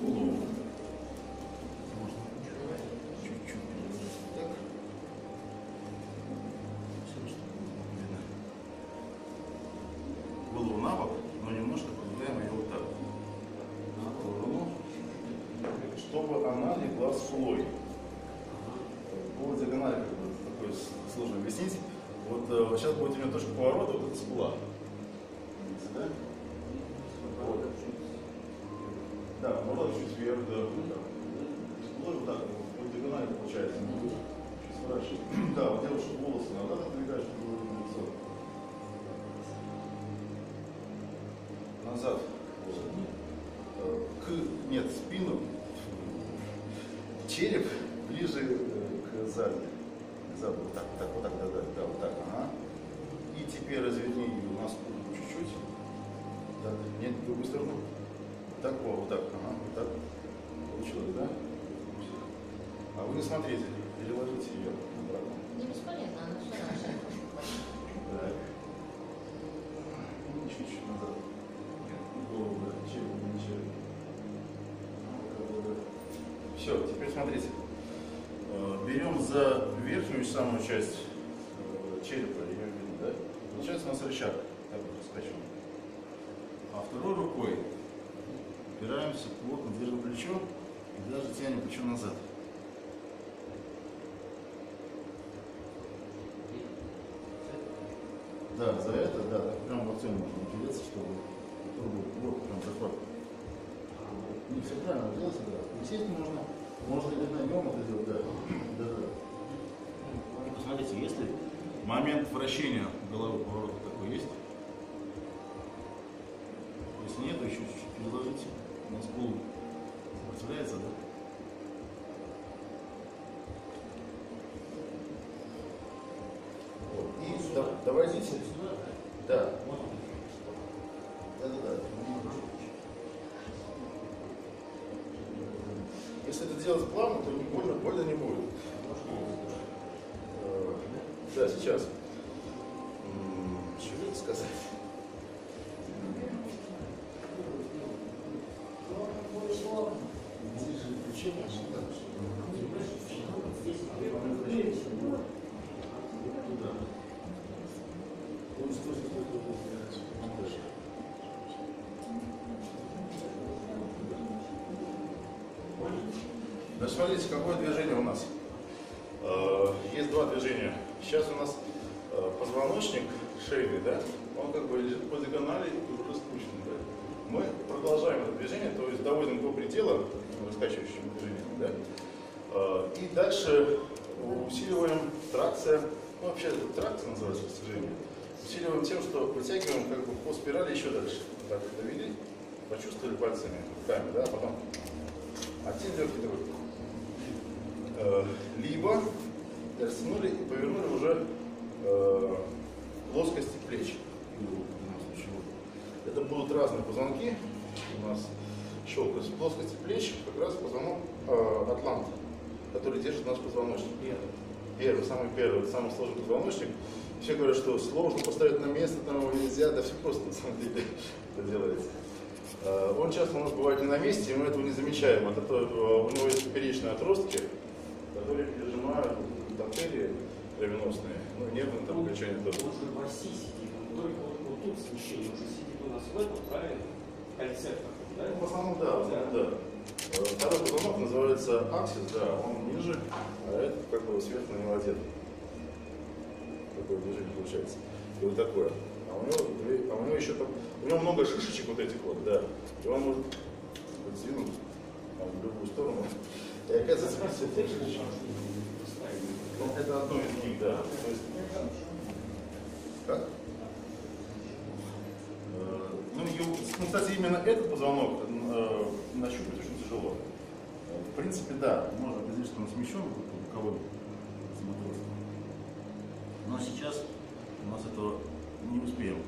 голову. Можно чуть-чуть переложить так. скрестить. Вот, вот сейчас будет иметь точку поворота, вот это спла. Да? Вот. Да, поворота чуть вверх, да. Вот, вот так, вот диагонально получается. Да, вот делаешь волосы назад, отодвигаешь лицо. Назад. К, нет, спину. Череп ближе к задней. Забыл. Вот так, вот так, вот так, да, да, да, вот так, ага. И теперь разверни ее на спину чуть-чуть. Да, нет, в другую сторону. Вот так, вот так, ага, вот так. Получилось, да? А вы не смотрите, переложите ее обратно. Не бесполезно, она все наша. Так. И чуть-чуть назад. Голову, да, череп, не череп. Все, теперь смотрите. Берем за верхнюю самую часть черепа, ее видно, да? Получается у нас рычаг, так вот раскачиваем. А второй рукой опираемся плотно, держим плечо и даже тянем плечо назад. Да, за это, да, прям во всем можно упереться, чтобы вот прям захватывать. Не все правильно делается, да. Присесть можно. Можно ли ногом это делать? Да. Да, да. Посмотрите, если момент вращения головы поворота такой есть. Если нет, еще чуть-чуть переложите. У нас голову сопротивляется, да? Вот. И да, довозите. Да. Да, да, да. Если это делать плавно, то не больно, больно не будет. Да, сейчас. Что это сказать? Смотрите, какое движение у нас. Есть два движения. Сейчас у нас позвоночник шейный, да? Он как бы лежит по диагонали и уже раскручен. Да? Мы продолжаем это движение, то есть доводим до предела раскачивающего движения. Да? И дальше усиливаем тракция. Ну, вообще это тракция называется, к сожалению. Усиливаем тем, что вытягиваем как бы по спирали еще дальше. Так, довели, почувствовали пальцами, руками, да? Потом один легкий другой. Либо растянули и повернули уже э, плоскости плеч. Это будут разные позвонки. У нас щелкают плоскости плеч, как раз позвонок э, атланта, который держит наш позвоночник. Первый, самый первый, самый сложный позвоночник. Все говорят, что сложно поставить на место, там его нельзя, да все просто на самом деле это делается. Э, он часто у нас бывает не на месте, и мы этого не замечаем. От этого, у него есть поперечные отростки, которые пережимают артерии кровеносные, ну, нервные там окончания тоже. Он же в оси сидит, он только вот, вот тут смещение, уже сидит у нас в этом, правильно? В кольце, да? Ну, в основном, да, в основном, да. да. Второй позвонок называется аксис, да, он ниже, а этот как бы сверху на него одет. Такое движение получается. И вот такое. А у него, а у него еще там, у него много шишечек вот этих вот, да. И он может сдвинуть в любую сторону. И оказывается, ну, это одно из них, да. Как? Ну, ну, кстати, именно этот позвонок э, нащупать очень тяжело. В принципе, да, можно определить, что он смещен у кого-то. Но сейчас у нас этого не успеем.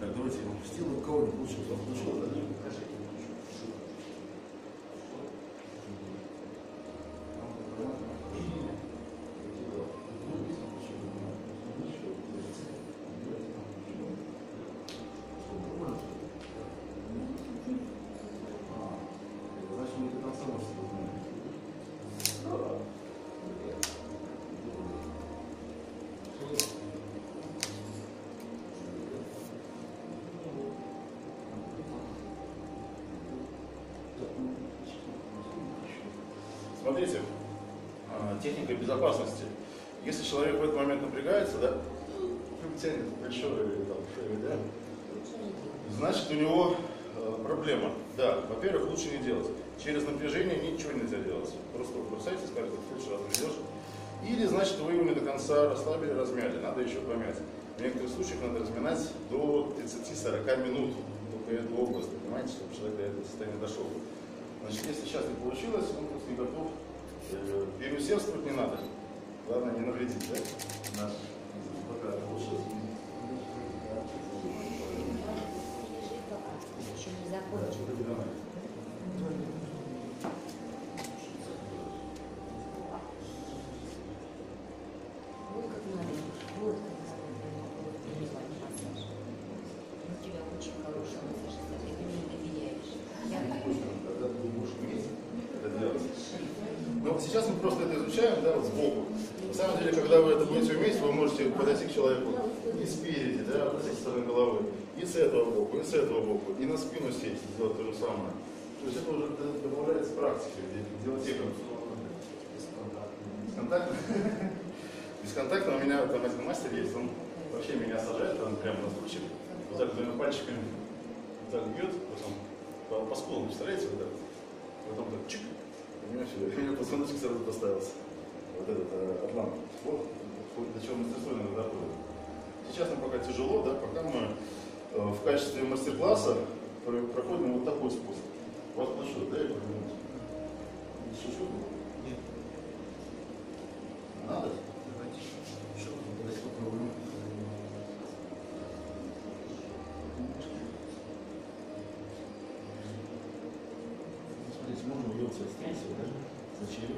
Так, давайте его впустил, у кого-нибудь получилось. Получилось, да? Смотрите, техника безопасности. Если человек в этот момент напрягается, да, тянет плечо или там шею, да, значит у него э, проблема. Да, во-первых, лучше не делать. Через напряжение ничего нельзя делать. Просто вы бросаетесь, каждый следующий раз придешь. Или, значит, вы его не до конца расслабили, размяли. Надо еще помять. В некоторых случаях надо разминать до тридцати-сорок минут. Только до области, понимаете, чтобы человек до этого состояния дошел. Значит, если сейчас не получилось, он просто не готов. Переусердствовать не надо. Главное, не навредить, да? Да. Пока получилось. Еще не закончил. Сейчас мы просто это изучаем, да, вот сбоку. На самом деле, когда вы это будете уметь, вы можете подойти к человеку и спереди, да, вот со стороны головы, и с этого боку, и с этого боку, и на спину сесть, сделать то же самое. То есть это уже добавляется практика, делать технику. Бесконтактно. Бесконтактно у меня там один мастер есть, он вообще меня сажает, он прямо на случай, вот так двумя пальчиками вот так бьет, потом по склону, представляете, вот так, потом так чик. У меня позвоночник сразу поставился. Вот этот э, атлант. Вот, до чего мастерство иногда доходит. Сейчас нам пока тяжело, да, пока мы э, в качестве мастер-класса проходим вот такой способ. У вас площадь, да, я понимаю? Шучу? Нет. Надо? Давайте. Еще раз попробуем. Можно уделаться от стресса, да? Зачем?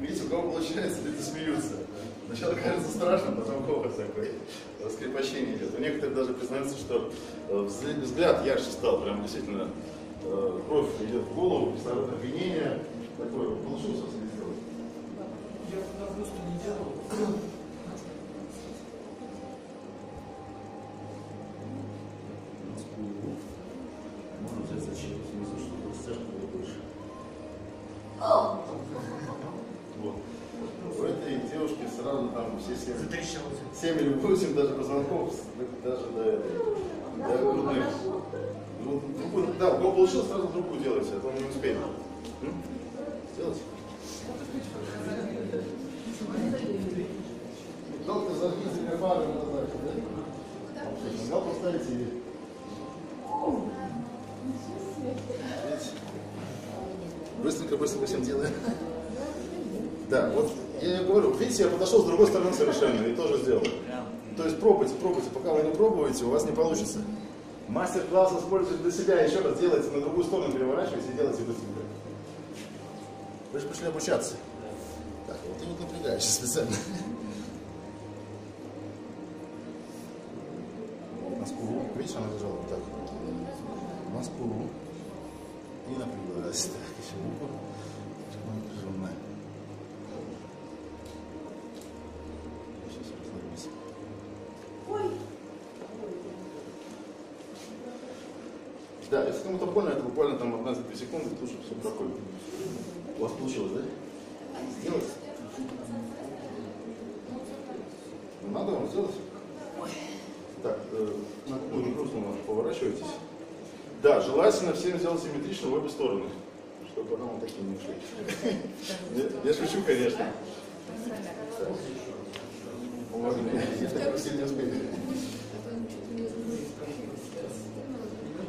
Видите, у кого получается, люди смеются. Сначала кажется страшно, потом хохот такой. Раскрепощение идет. У некоторых даже признаются, что взгляд ярче стал. Прям действительно кровь идет в голову, кислород обвинения. Такое получилось. Я просто не делал. Можно взять зачем? Смысл, чтобы стяжка была больше. У этой девушки сразу там все семь или восемь даже позвонков, даже до грудных. Да, у кого получилось, сразу другую делайте, а то он не успеет. Сделать? Доктор, зажгите мне пару назад, да? Сюда поставите ее. Быстренько, быстренько всем делаем. Да, вот я говорю, видите, я подошел с другой стороны совершенно и тоже сделал. То есть пробуйте, пробуйте, пока вы не пробуете, у вас не получится. Мастер-класс используйте для себя, еще раз делайте, на другую сторону переворачивайте и делайте быстренько. Вы же пришли обучаться. Да. Так, вот ты вот напрягаешься специально. Москву. Видишь, она лежала вот так. Москву. И напряглась. Так, еще руку. Напряженная. Сейчас расслабимся. Ой! Да, если кому-то больно, это буквально там одна за две секунды, тут все проходит. У вас получилось, да? Сделать? Ну, надо вам сделать. Так, э, на какую нагрузку поворачивайтесь. Да, желательно всем сделать симметрично в обе стороны. Чтобы потом вот такие не ушли. Я шучу, конечно.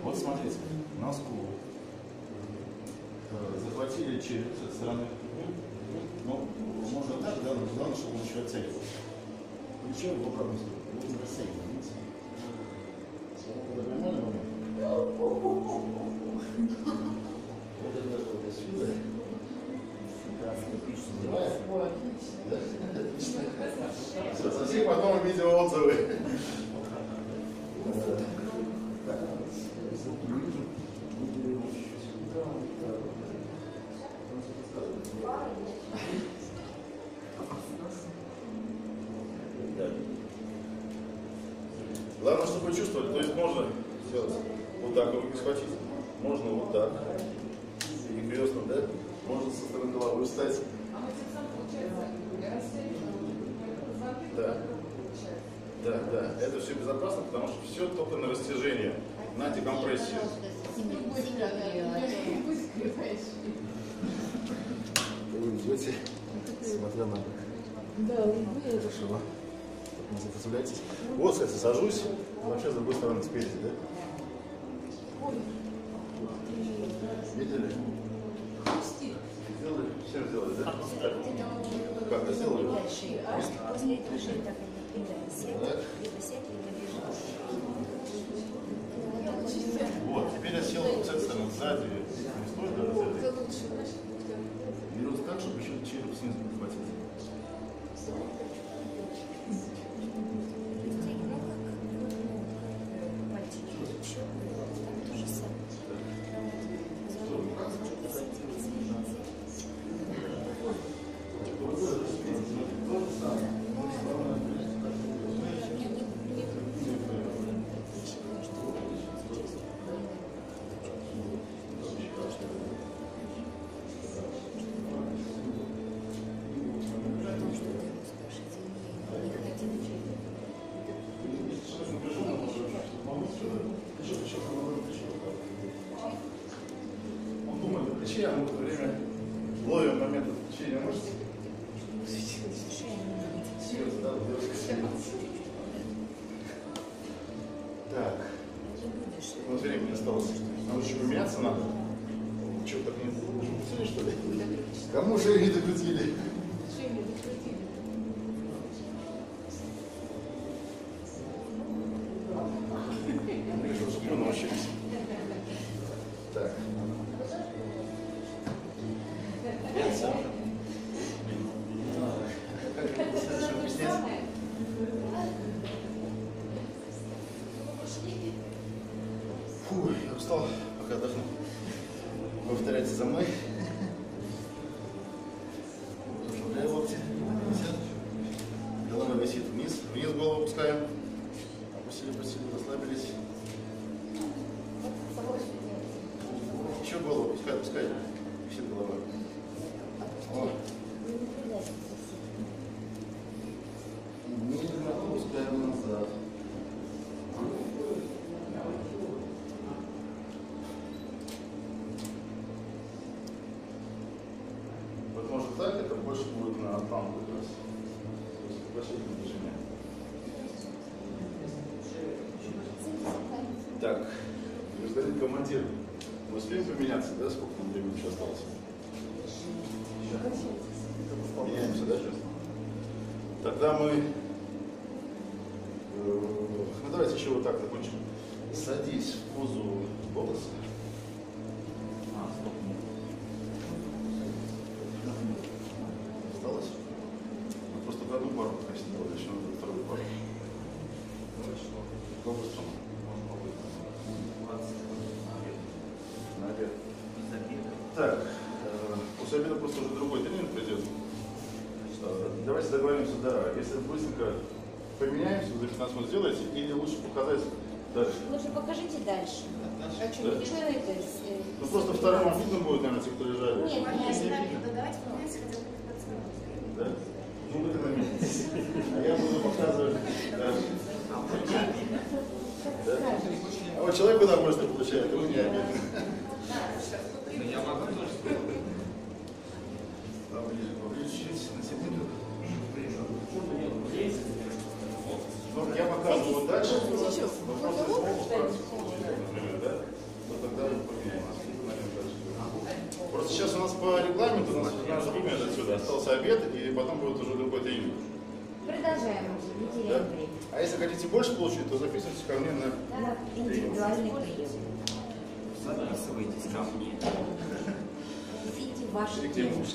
Вот смотрите, на скулу. Захватили через стороны, но можно так, да, но главное, чтобы он еще оттягивал. Плечо в правую сторону, вот на рассеянии, видите? Вот это нормально момент. Вот это даже вот отсюда. Отлично. Со всех потом видео отзывы. Так, да. Главное, чтобы чувствовать, то есть можно сделать вот так, руки схватить, можно вот так, и крестно, да, можно со стороны головы встать. Да. Да, да, это все безопасно, потому что все только на растяжение, на декомпрессию. Вы идете, смотря на хорошо. Не сопротивляйтесь. Вот, кстати, сажусь, вообще с другой стороны, спереди, да? Видели? Сделали? Все сделали, да? Как-то сделали? После движения так и не вот, теперь я сел вот с этой стороны, сзади. Не стоит даже с этой. Берется так, чтобы еще череп снизу не хватить. Кому же не докрутили? Так. Я сам. Как объяснять? Фу, я устал, пока отдохну. Повторяйте за мной. Тогда мы, ну, давайте еще вот так закончим. Садись в позу волоса. А, стоп. Осталось? Мы просто в одну пару пока сделали, еще надо вторую пару. По-быстрому. На обед. Так, после обеда просто уже другой тренер придет. Давайте договоримся, да, если быстренько поменяемся, за пятнадцать минут сделаете, или лучше показать дальше? Лучше покажите дальше. А что, да? Ну просто вторым обидно будет, наверное, те, кто лежали. Нет, конечно, обидно. Давайте поменяемся хотя бы пятнадцать минут. Да? Ну вы тогда меняйтесь. А я буду показывать дальше. А вот человек удовольствие получает, его не обидно. Я могу тоже сказать. Поближе, поближе, чуть-чуть, на секунду. Я показываю вот дальше, вы просто с помощью практикуете, например, да? Вот тогда мы поменяем. Просто сейчас у нас по регламенту, у нас пятнадцать минут отсюда, остался обед, и потом будет уже другой тренинг. Продолжаем уже, не теряем время. А если хотите больше получить, то записывайтесь ко мне на индивидуальный прием. Записывайтесь ко мне. Идите в ваши тренинги.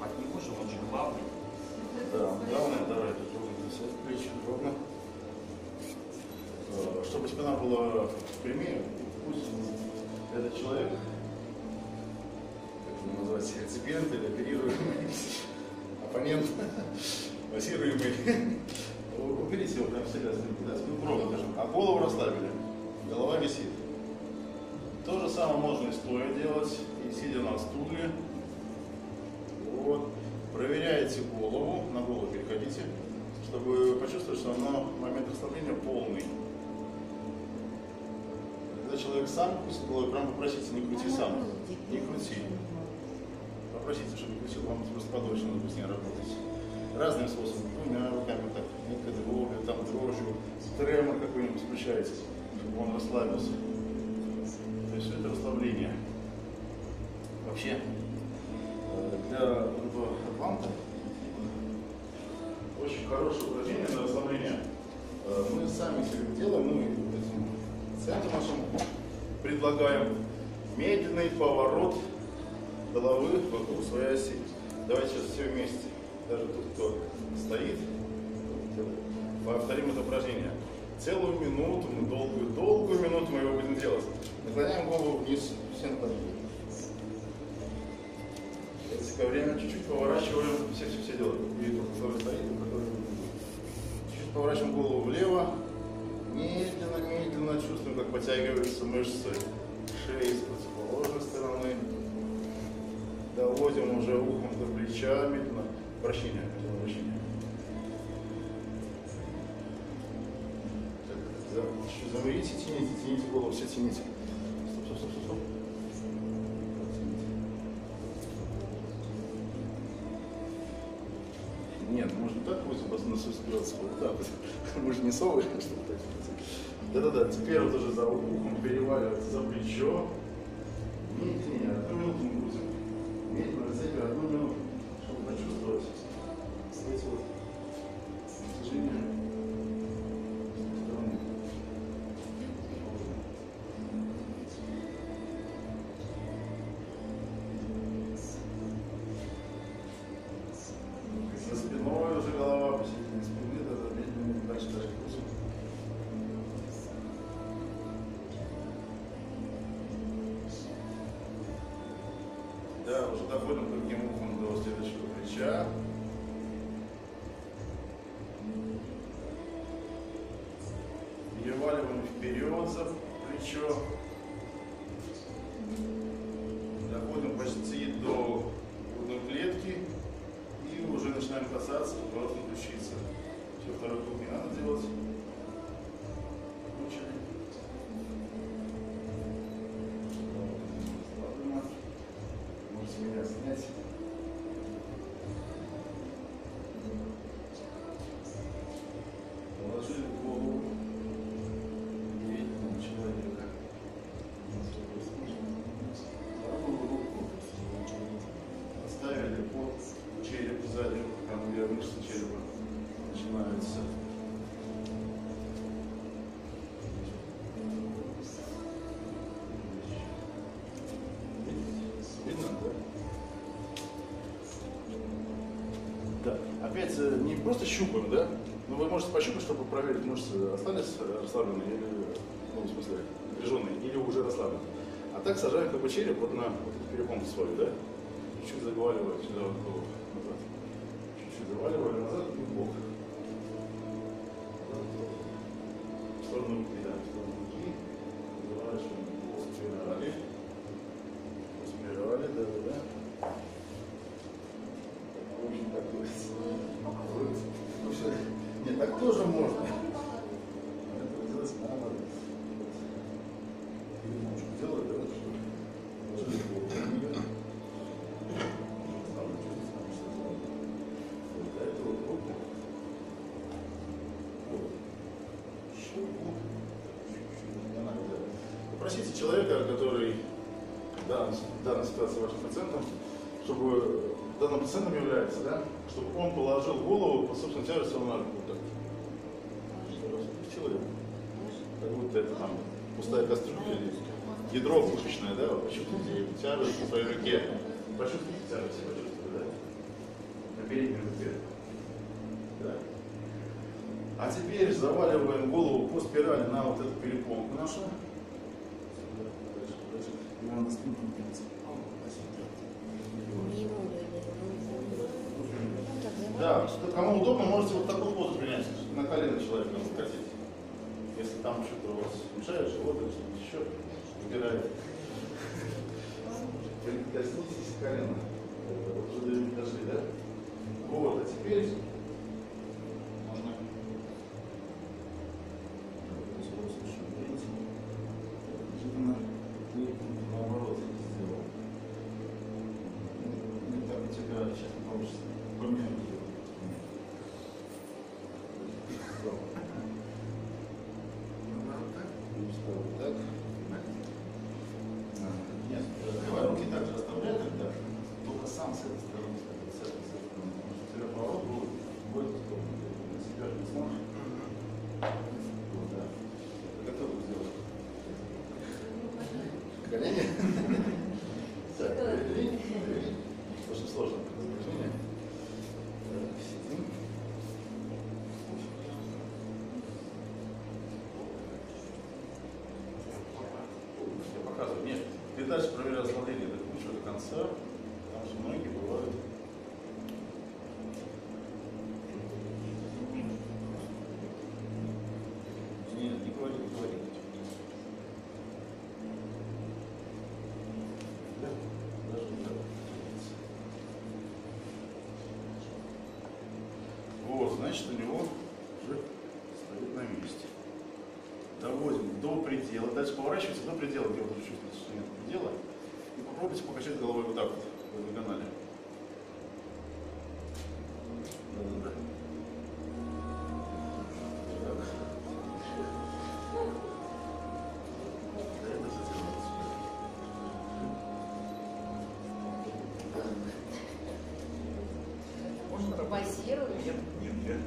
От него же он же главный. Да, главное, давай, это ровно десять плеч, ровно. Чтобы спина была прямее, пусть этот человек делать реципиенты или оперируемый оппонент, массируемый. Уберите его прямо себя, а голову расслабили, голова висит. То же самое можно и стоя делать, и сидя на стуле. Вот. Проверяете голову, на голову переходите, чтобы почувствовать, что она в момент расслабления полный. Когда человек сам крутит голову, прям попросите, не крути сам, не крути. Попросите, чтобы крутил, вам просто подольше надо с ней работать. Разными способами, двумя руками так, некая дрожью, там дрожью, тремор какой-нибудь включаете, чтобы он расслабился. То есть это расслабление. Вообще, для атланта очень хорошее упражнение на расслабление. Мы сами себе делаем, мы этим пациентам нашим предлагаем медленный поворот головы вокруг своей оси. Давайте сейчас все вместе, даже тот, кто стоит, повторим это упражнение. Целую минуту, мы долгую, долгую минуту мы его будем делать. Наклоняем голову вниз, все наклонили. Все время чуть-чуть поворачиваем, все-все-все делаем. И который стоит, и который... Чуть-чуть поворачиваем голову влево. Медленно-медленно чувствуем, как подтягиваются мышцы шеи с противоположной стороны. Доводим уже ухом до плеча, медленно. Вращение, вращение. Замерите, тяните, тяните голову, все тяните. Стоп, стоп, стоп, стоп. Нет, можно так пусть у вас на все спираться. Да, мы же не совы, чтобы так. Да-да-да, теперь вот уже за ухом переваливается за плечо. Медленнее, одну минуту мы будем. Медленно разделили одну минуту, чтобы почувствовать эти вот движения. Уже доходим другим ухом до следующего плеча. Переваливаем вперед за плечо. Доходим почти до грудной клетки. И уже начинаем касаться, поворотом ключицы. Все, второй круг не надо делать. Опять не просто щупаем, да? Но вы можете пощупать, чтобы проверить, мышцы остались расслабленные или, ну, в смысле, напряженные, или уже расслаблены. А так сажаем как бы череп вот на вот эту перепонку свою, да? Чуть-чуть заваливаем сюда вот голову назад. Чуть-чуть заваливаем назад и в бок. В сторону руки, да, в сторону руки. Заворачиваем по спирали. По спирали, да-да-да. Нет, так тоже можно. Это делать надо. Немножко делать, да? До этого круга. Попросите человека, который в данной ситуации вашим пациентом, чтобы данным пациентом является, да? Чтобы он положил голову по собственному тяжести на руку. Человек. Как будто это там пустая кастрюля или ядро пушечное, да? Почувствуйте тяжесть в своей руке. Почувствуйте тяжесть, почувствуйте, да? На передней руке. Да. А теперь заваливаем голову по спирали на вот эту перепонку нашу. Дальше, дальше. Да, что кому удобно, можете вот такую позу принять. На колено человека накатить. Если там что-то у вас мешает, живот или что-то еще, выбирает. Коснитесь колена. Уже дошли, да? Вот, а теперь можно. Неожиданно наоборот сделал. Не так утекали, сейчас не получится. Поменяем его. Вот так. Нет, открывай руки, так же оставляй тогда. Только сам с этой стороны, с этой стороны, с этой стороны. Потому что у тебя поворот был в эту сторону. Ты себя же не сможешь. Вот, да. Ты готов сделать? Колени? Так, колени. Очень сложно движение. Так, сидим. Я показываю. Нет, ты дальше проверял расслабление до кучи, до конца. Там же ноги бывают. Нет, не говори, не говори. Вот, значит, у него уже стоит на месте. Доводим до предела. Дальше поворачивается до предела, где вы чувствуете, что нет предела. И попробуйте покачать головой вот так вот, по диагонали. Да-да-да. Массируем. Нет, нет, нет.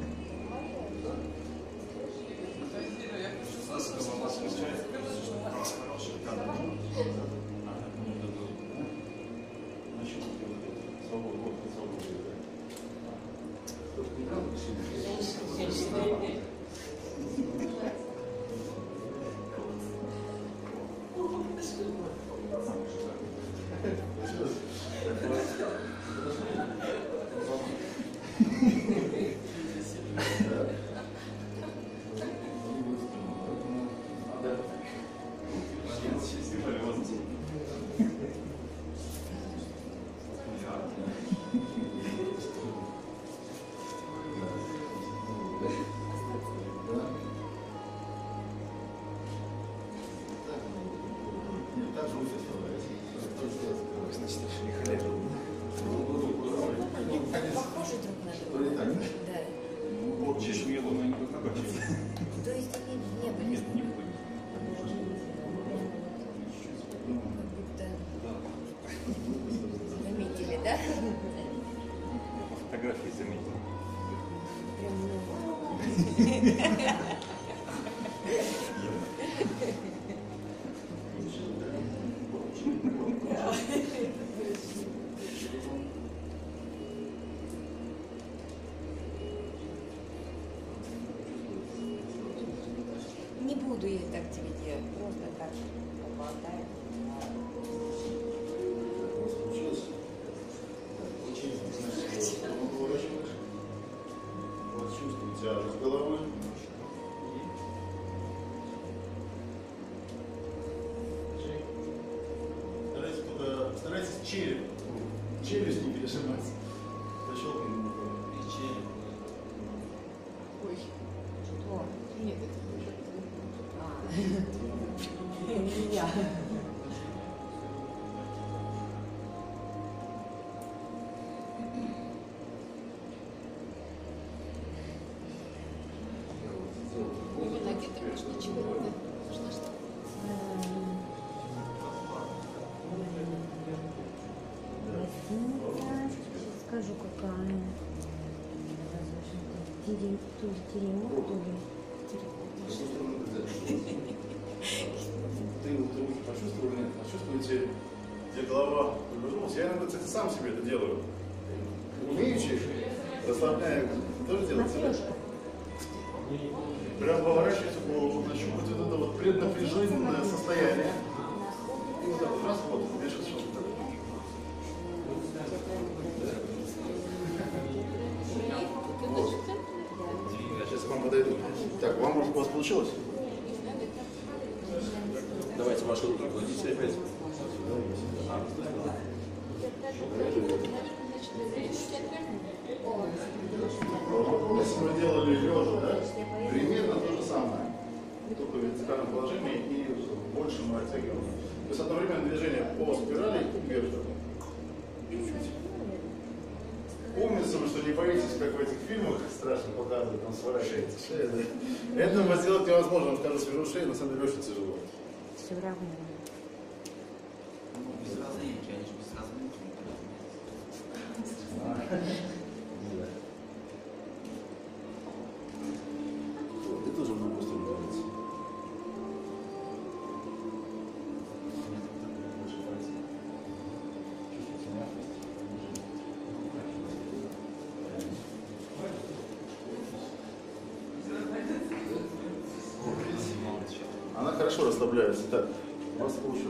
Не буду я так тебе делать, просто так поболтаем. Тяжесть головы. Старайтесь, куда... Старайтесь череп. Челюсть не пережимать. Защелкнем немного. И череп. Ой. О, нет, это не меня. Сам себе это делаю. Умеючи, расслабляю. Тоже делаете? Прям поворачивается голову, нащупать вот это вот преднапряженное состояние. И вот так вот раз, вот, вешать что-то. Вот. У вас получилось? Давайте ваши руки кладите опять. Мы с вами делали лежа, да? Примерно то же самое. Только в вертикальном положении и больше мы оттягиваем. То есть одновременно движение по спирали вверх. Помните, что не боитесь, как в этих фильмах страшно показывают, там сворачивается шея. Это вас сделать невозможно, он скажет, сверну шею, на самом деле очень тяжело. Все равно. Без разминки, они же без разминки. Это тоже много что не нравится. Она хорошо расслабляется. Так, у вас получилось.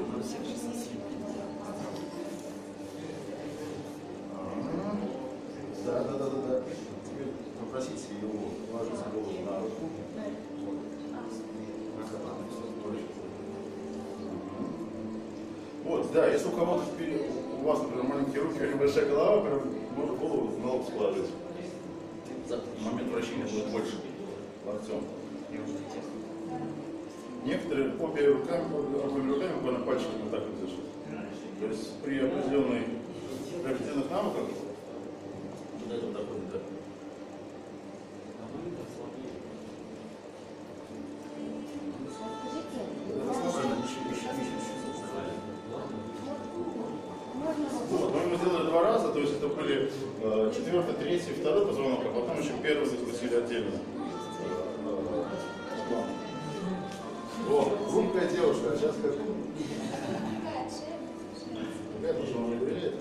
Да, да, да, да, да. Теперь попросите ее положить голову на руку. Вот, да, если у кого-то вперед, у вас, например, маленькие руки или большая голова, прям можно голову на лоб положить. Момент вращения будет больше. Локтем. Некоторые обе руками, обе руками буквально пальчиками так вот держат. То есть при определенных, при определенных навыках вот это вот такой вот так. Вот, мы сделали два раза, то есть это были четвертый, третий, второй позвонок, а потом еще первый запустили отдельно. О, громкая девушка, а сейчас как? Какая тоже вам не привет?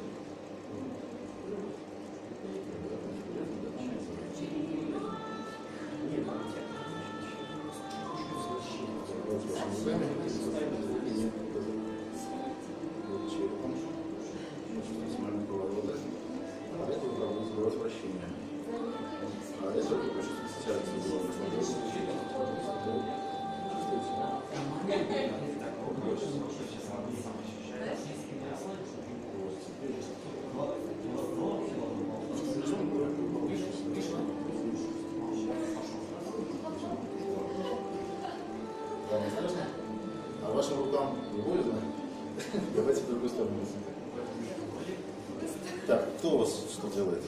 Так, кто у вас что делает?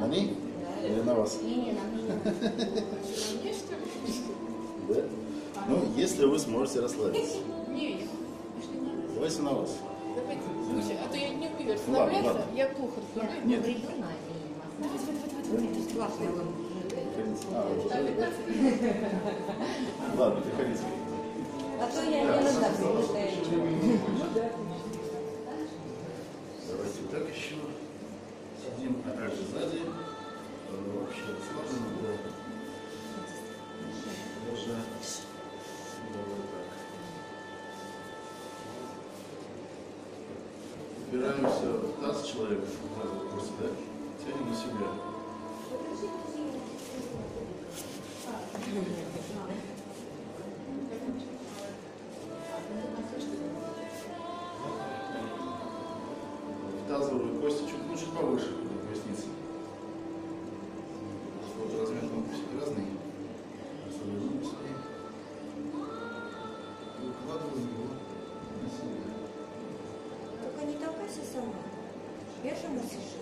На ней? Или на вас? Не, на мне. Да? Ну, если вы сможете расслабиться. Не, давайте на вас. Давайте, слушай, а то я не умею расслабляться, я плохо расслабляюсь. Нет, не приду на ней. Классная ломи. Ладно, приходите. А то я не расслабляюсь. Так еще сидим, а также сзади, вообще расслабленно, да. Даже, давай так. Упираемся в таз человека, просто так, тянем на себя. Тазовые кости чуть лучше повыше, на пояснице. Потому что вот размер ног все разный. И укладываем его на себя. Только не толкайся сама. Я же насижу.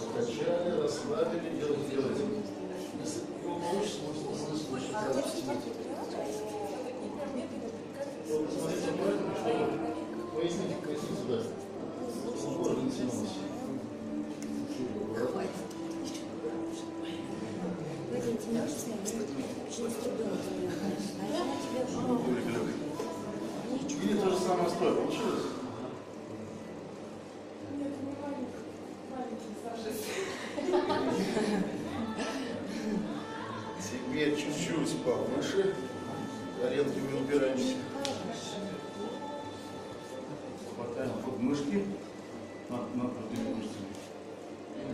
Покачали, расслабили, делайте, делайте. Если его получится, можно слышать. Посмотрите, поясните, поясните сюда. Можно не тянулось. Или то же самое стоя, получилось? Теперь чуть-чуть повыше. Коленками упираемся. Хватаем под мышки над, над, над мышцами. И на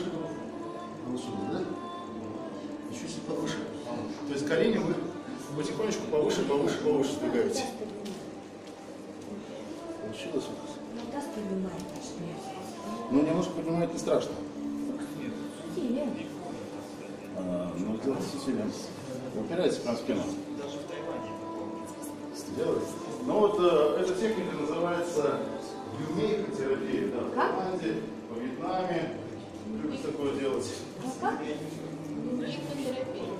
повыше голову. Вот сюда, да? И чуть-чуть повыше. То есть колени вы потихонечку повыше, повыше, повыше сдвигаете. Получилось у нас. Ну, немножко поднимает, не страшно. Нет. А, ну, делайте усилия. Упирайтесь прям в спину. Даже в Тайване это делается. Ну вот, э, эта техника называется юмейхо терапия. Да, в Таиланде, во Вьетнаме. Любят такое делать. А как? Юмейхо терапия.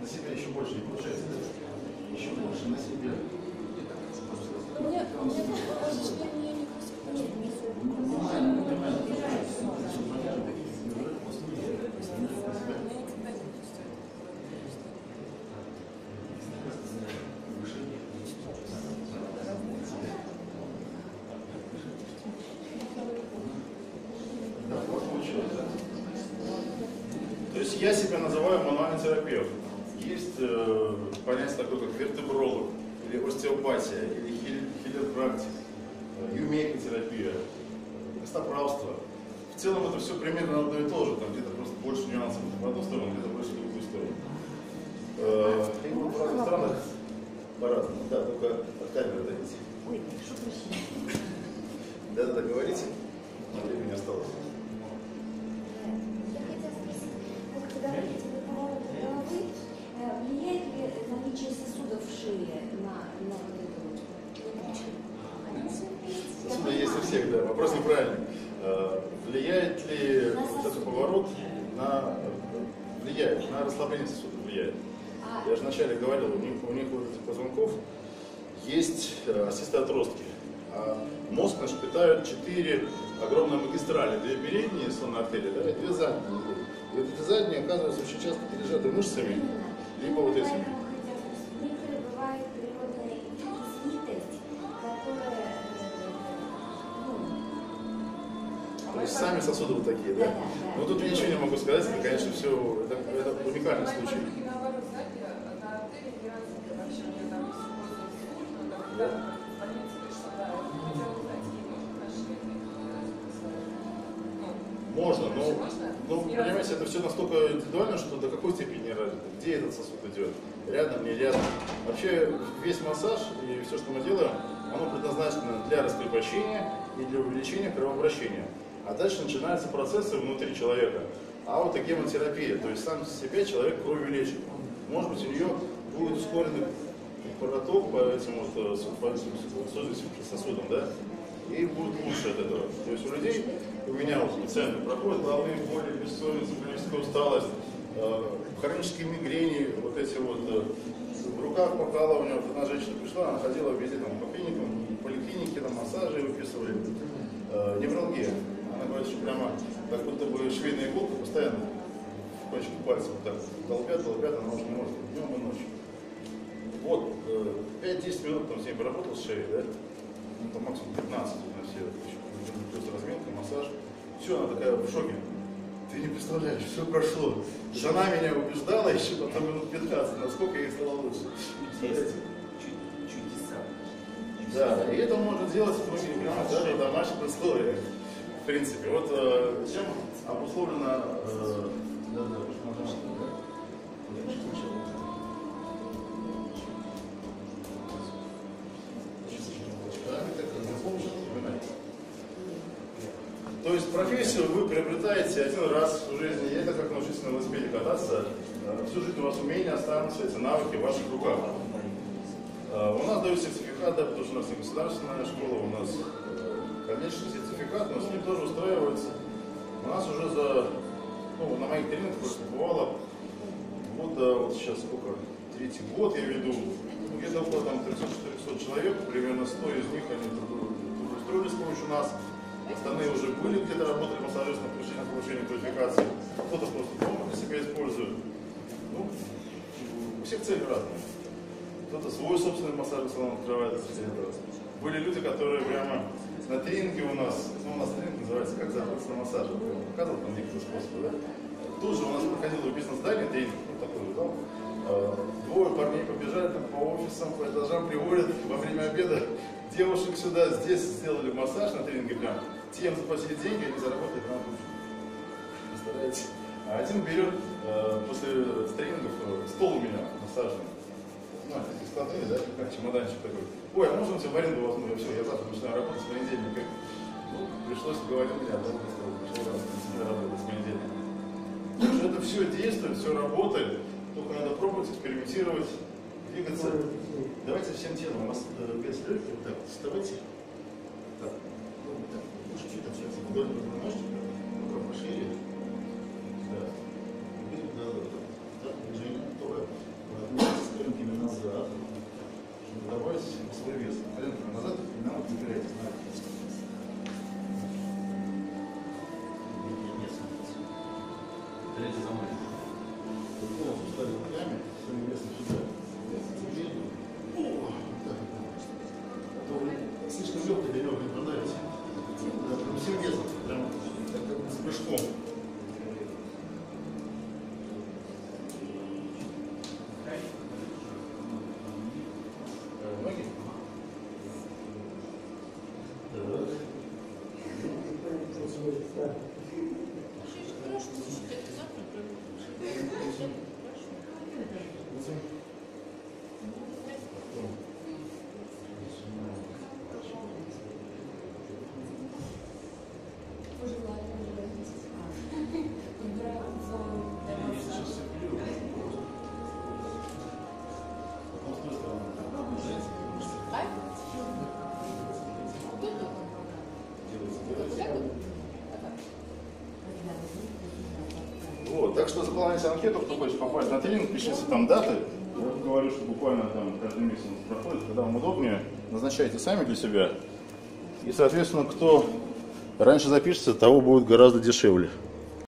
На себя еще больше не получается. Еще больше на себя. То есть я себя называю мануальным терапевтом. Есть э, понятие такое, как вертебролог, или остеопатия, или хилер-практик, юмейхотерапия, костоправство. В целом это все примерно одно и то же, там где-то просто больше нюансов в одну сторону, где-то больше в другую сторону. Э, и в разных странах по-разному. Да, только от камеры дадите. Ой, что просили? Да-да-да, говорите. Времени осталось. Сюда есть у всех, да. Вопрос неправильный. Влияет ли вот этот поворот на влияет на расслабление сосудов? Влияет. Я же вначале говорил, у них у них вот этих позвонков есть остеоотростки. А мозг наш питают четыре огромные магистрали, две передние сонные артерии, да, и две задние. И вот эти задние оказываются очень часто пережаты мышцами, либо вот этими. То есть сами сосуды вот такие, да? Но тут я ничего не могу сказать, это, конечно, все, это, это уникальный случай. Да. Можно, но, но, понимаете, это все настолько индивидуально, что до какой степени разница, где этот сосуд идет, рядом, не рядом. Вообще, весь массаж и все, что мы делаем, оно предназначено для раскрепощения и для увеличения кровообращения. А дальше начинаются процессы внутри человека. А вот и гемотерапия, то есть сам себя человек кровью лечит. Может быть, у нее будет ускоренный проток по этим вот сосудам, да? И будет лучше от этого. То есть у людей, у меня вот специально проходят головные боли, бессонница, хроническая усталость, э, хронические мигрени, вот эти вот э, в руках покалывания. Вот одна женщина пришла, она ходила везде там, по клиникам, поликлинике, на массажи выписывали. Э, невралгия. Она говорит, что прямо как будто бы швейная иголка постоянно в кончике пальцев вот так долбят, долбят, она уже не может днем и ночью. Вот, э, пять-десять минут там с ней поработал с шеей, да? Ну, там максимум пятнадцать на все, просто разминка, массаж. Все, она такая в шоке. Ты не представляешь, все прошло. Жена меня убеждала еще потом минут пятнадцать, насколько ей стало лучше. Чудеса. Да, и это можно делать в многих временах, даже в домашних условиях. В принципе, вот э, чем обусловлено... Э, да, да, то есть профессию вы приобретаете один раз в жизни, это как научиться на велосипеде кататься, всю жизнь у вас умения останутся, эти навыки в ваших руках. У нас дают сертификат, да, потому что у нас не государственная школа, у нас конечный сертификат, но с ним тоже устраивается. У нас уже за, ну, на моих тренингах бывало, вот, вот сейчас сколько, третий год я веду, где-то около трёхсот-четырёхсот человек, примерно сто из них они трудоустроились с помощью нас. Остальные уже были где-то, работали массажистом, пришли на получение квалификации. Кто-то просто дома для себя использует. Ну, у всех цели разные. Кто-то свой собственный массажный салон открывает. Были люди, которые прямо на тренинге у нас, ну, у нас тренинг называется «Как заработать на массаже». Показывал там некоторые способы, да? Тут же у нас проходил бизнес-дальний тренинг, вот такой, там, двое парней побежали там, по офисам, по этажам, приводят во время обеда девушек сюда, здесь сделали массаж на тренинге прям. Тем заплатили деньги, они заработают на душу. Представляете? А один берет э, после тренингов э, стол у меня массажный. Ну, эти складные, да, как чемоданчик такой. Ой, а можно у тебя в аренду возможно? Все, я завтра начинаю работать с понедельника. Ну, пришлось говорить, я должен пришел работать с понедельника. Потому что это все действует, все работает. Только надо пробовать, экспериментировать, двигаться. Давайте всем телом. У нас без легких. Так, вставайте. Так. Пушки там сейчас вдоль ножки. Рука пошире. Да. Берем назад. Так, движение готовое. Поднимайте ступеньками назад. Чтобы добавить свой вес. Коленками назад, и нам выделяйте. Дайте за мной. Полностью встали руками, все невестно сюда. Слишком легко берем, не продавите. Да, прям всем весом, прям с прыжком. Ноги? Так. Так что заполняйте анкету, кто хочет попасть на тренинг, пишите там даты. Я говорю, что буквально там каждый месяц у нас проходит, когда вам удобнее, назначайте сами для себя. И, соответственно, кто раньше запишется, того будет гораздо дешевле.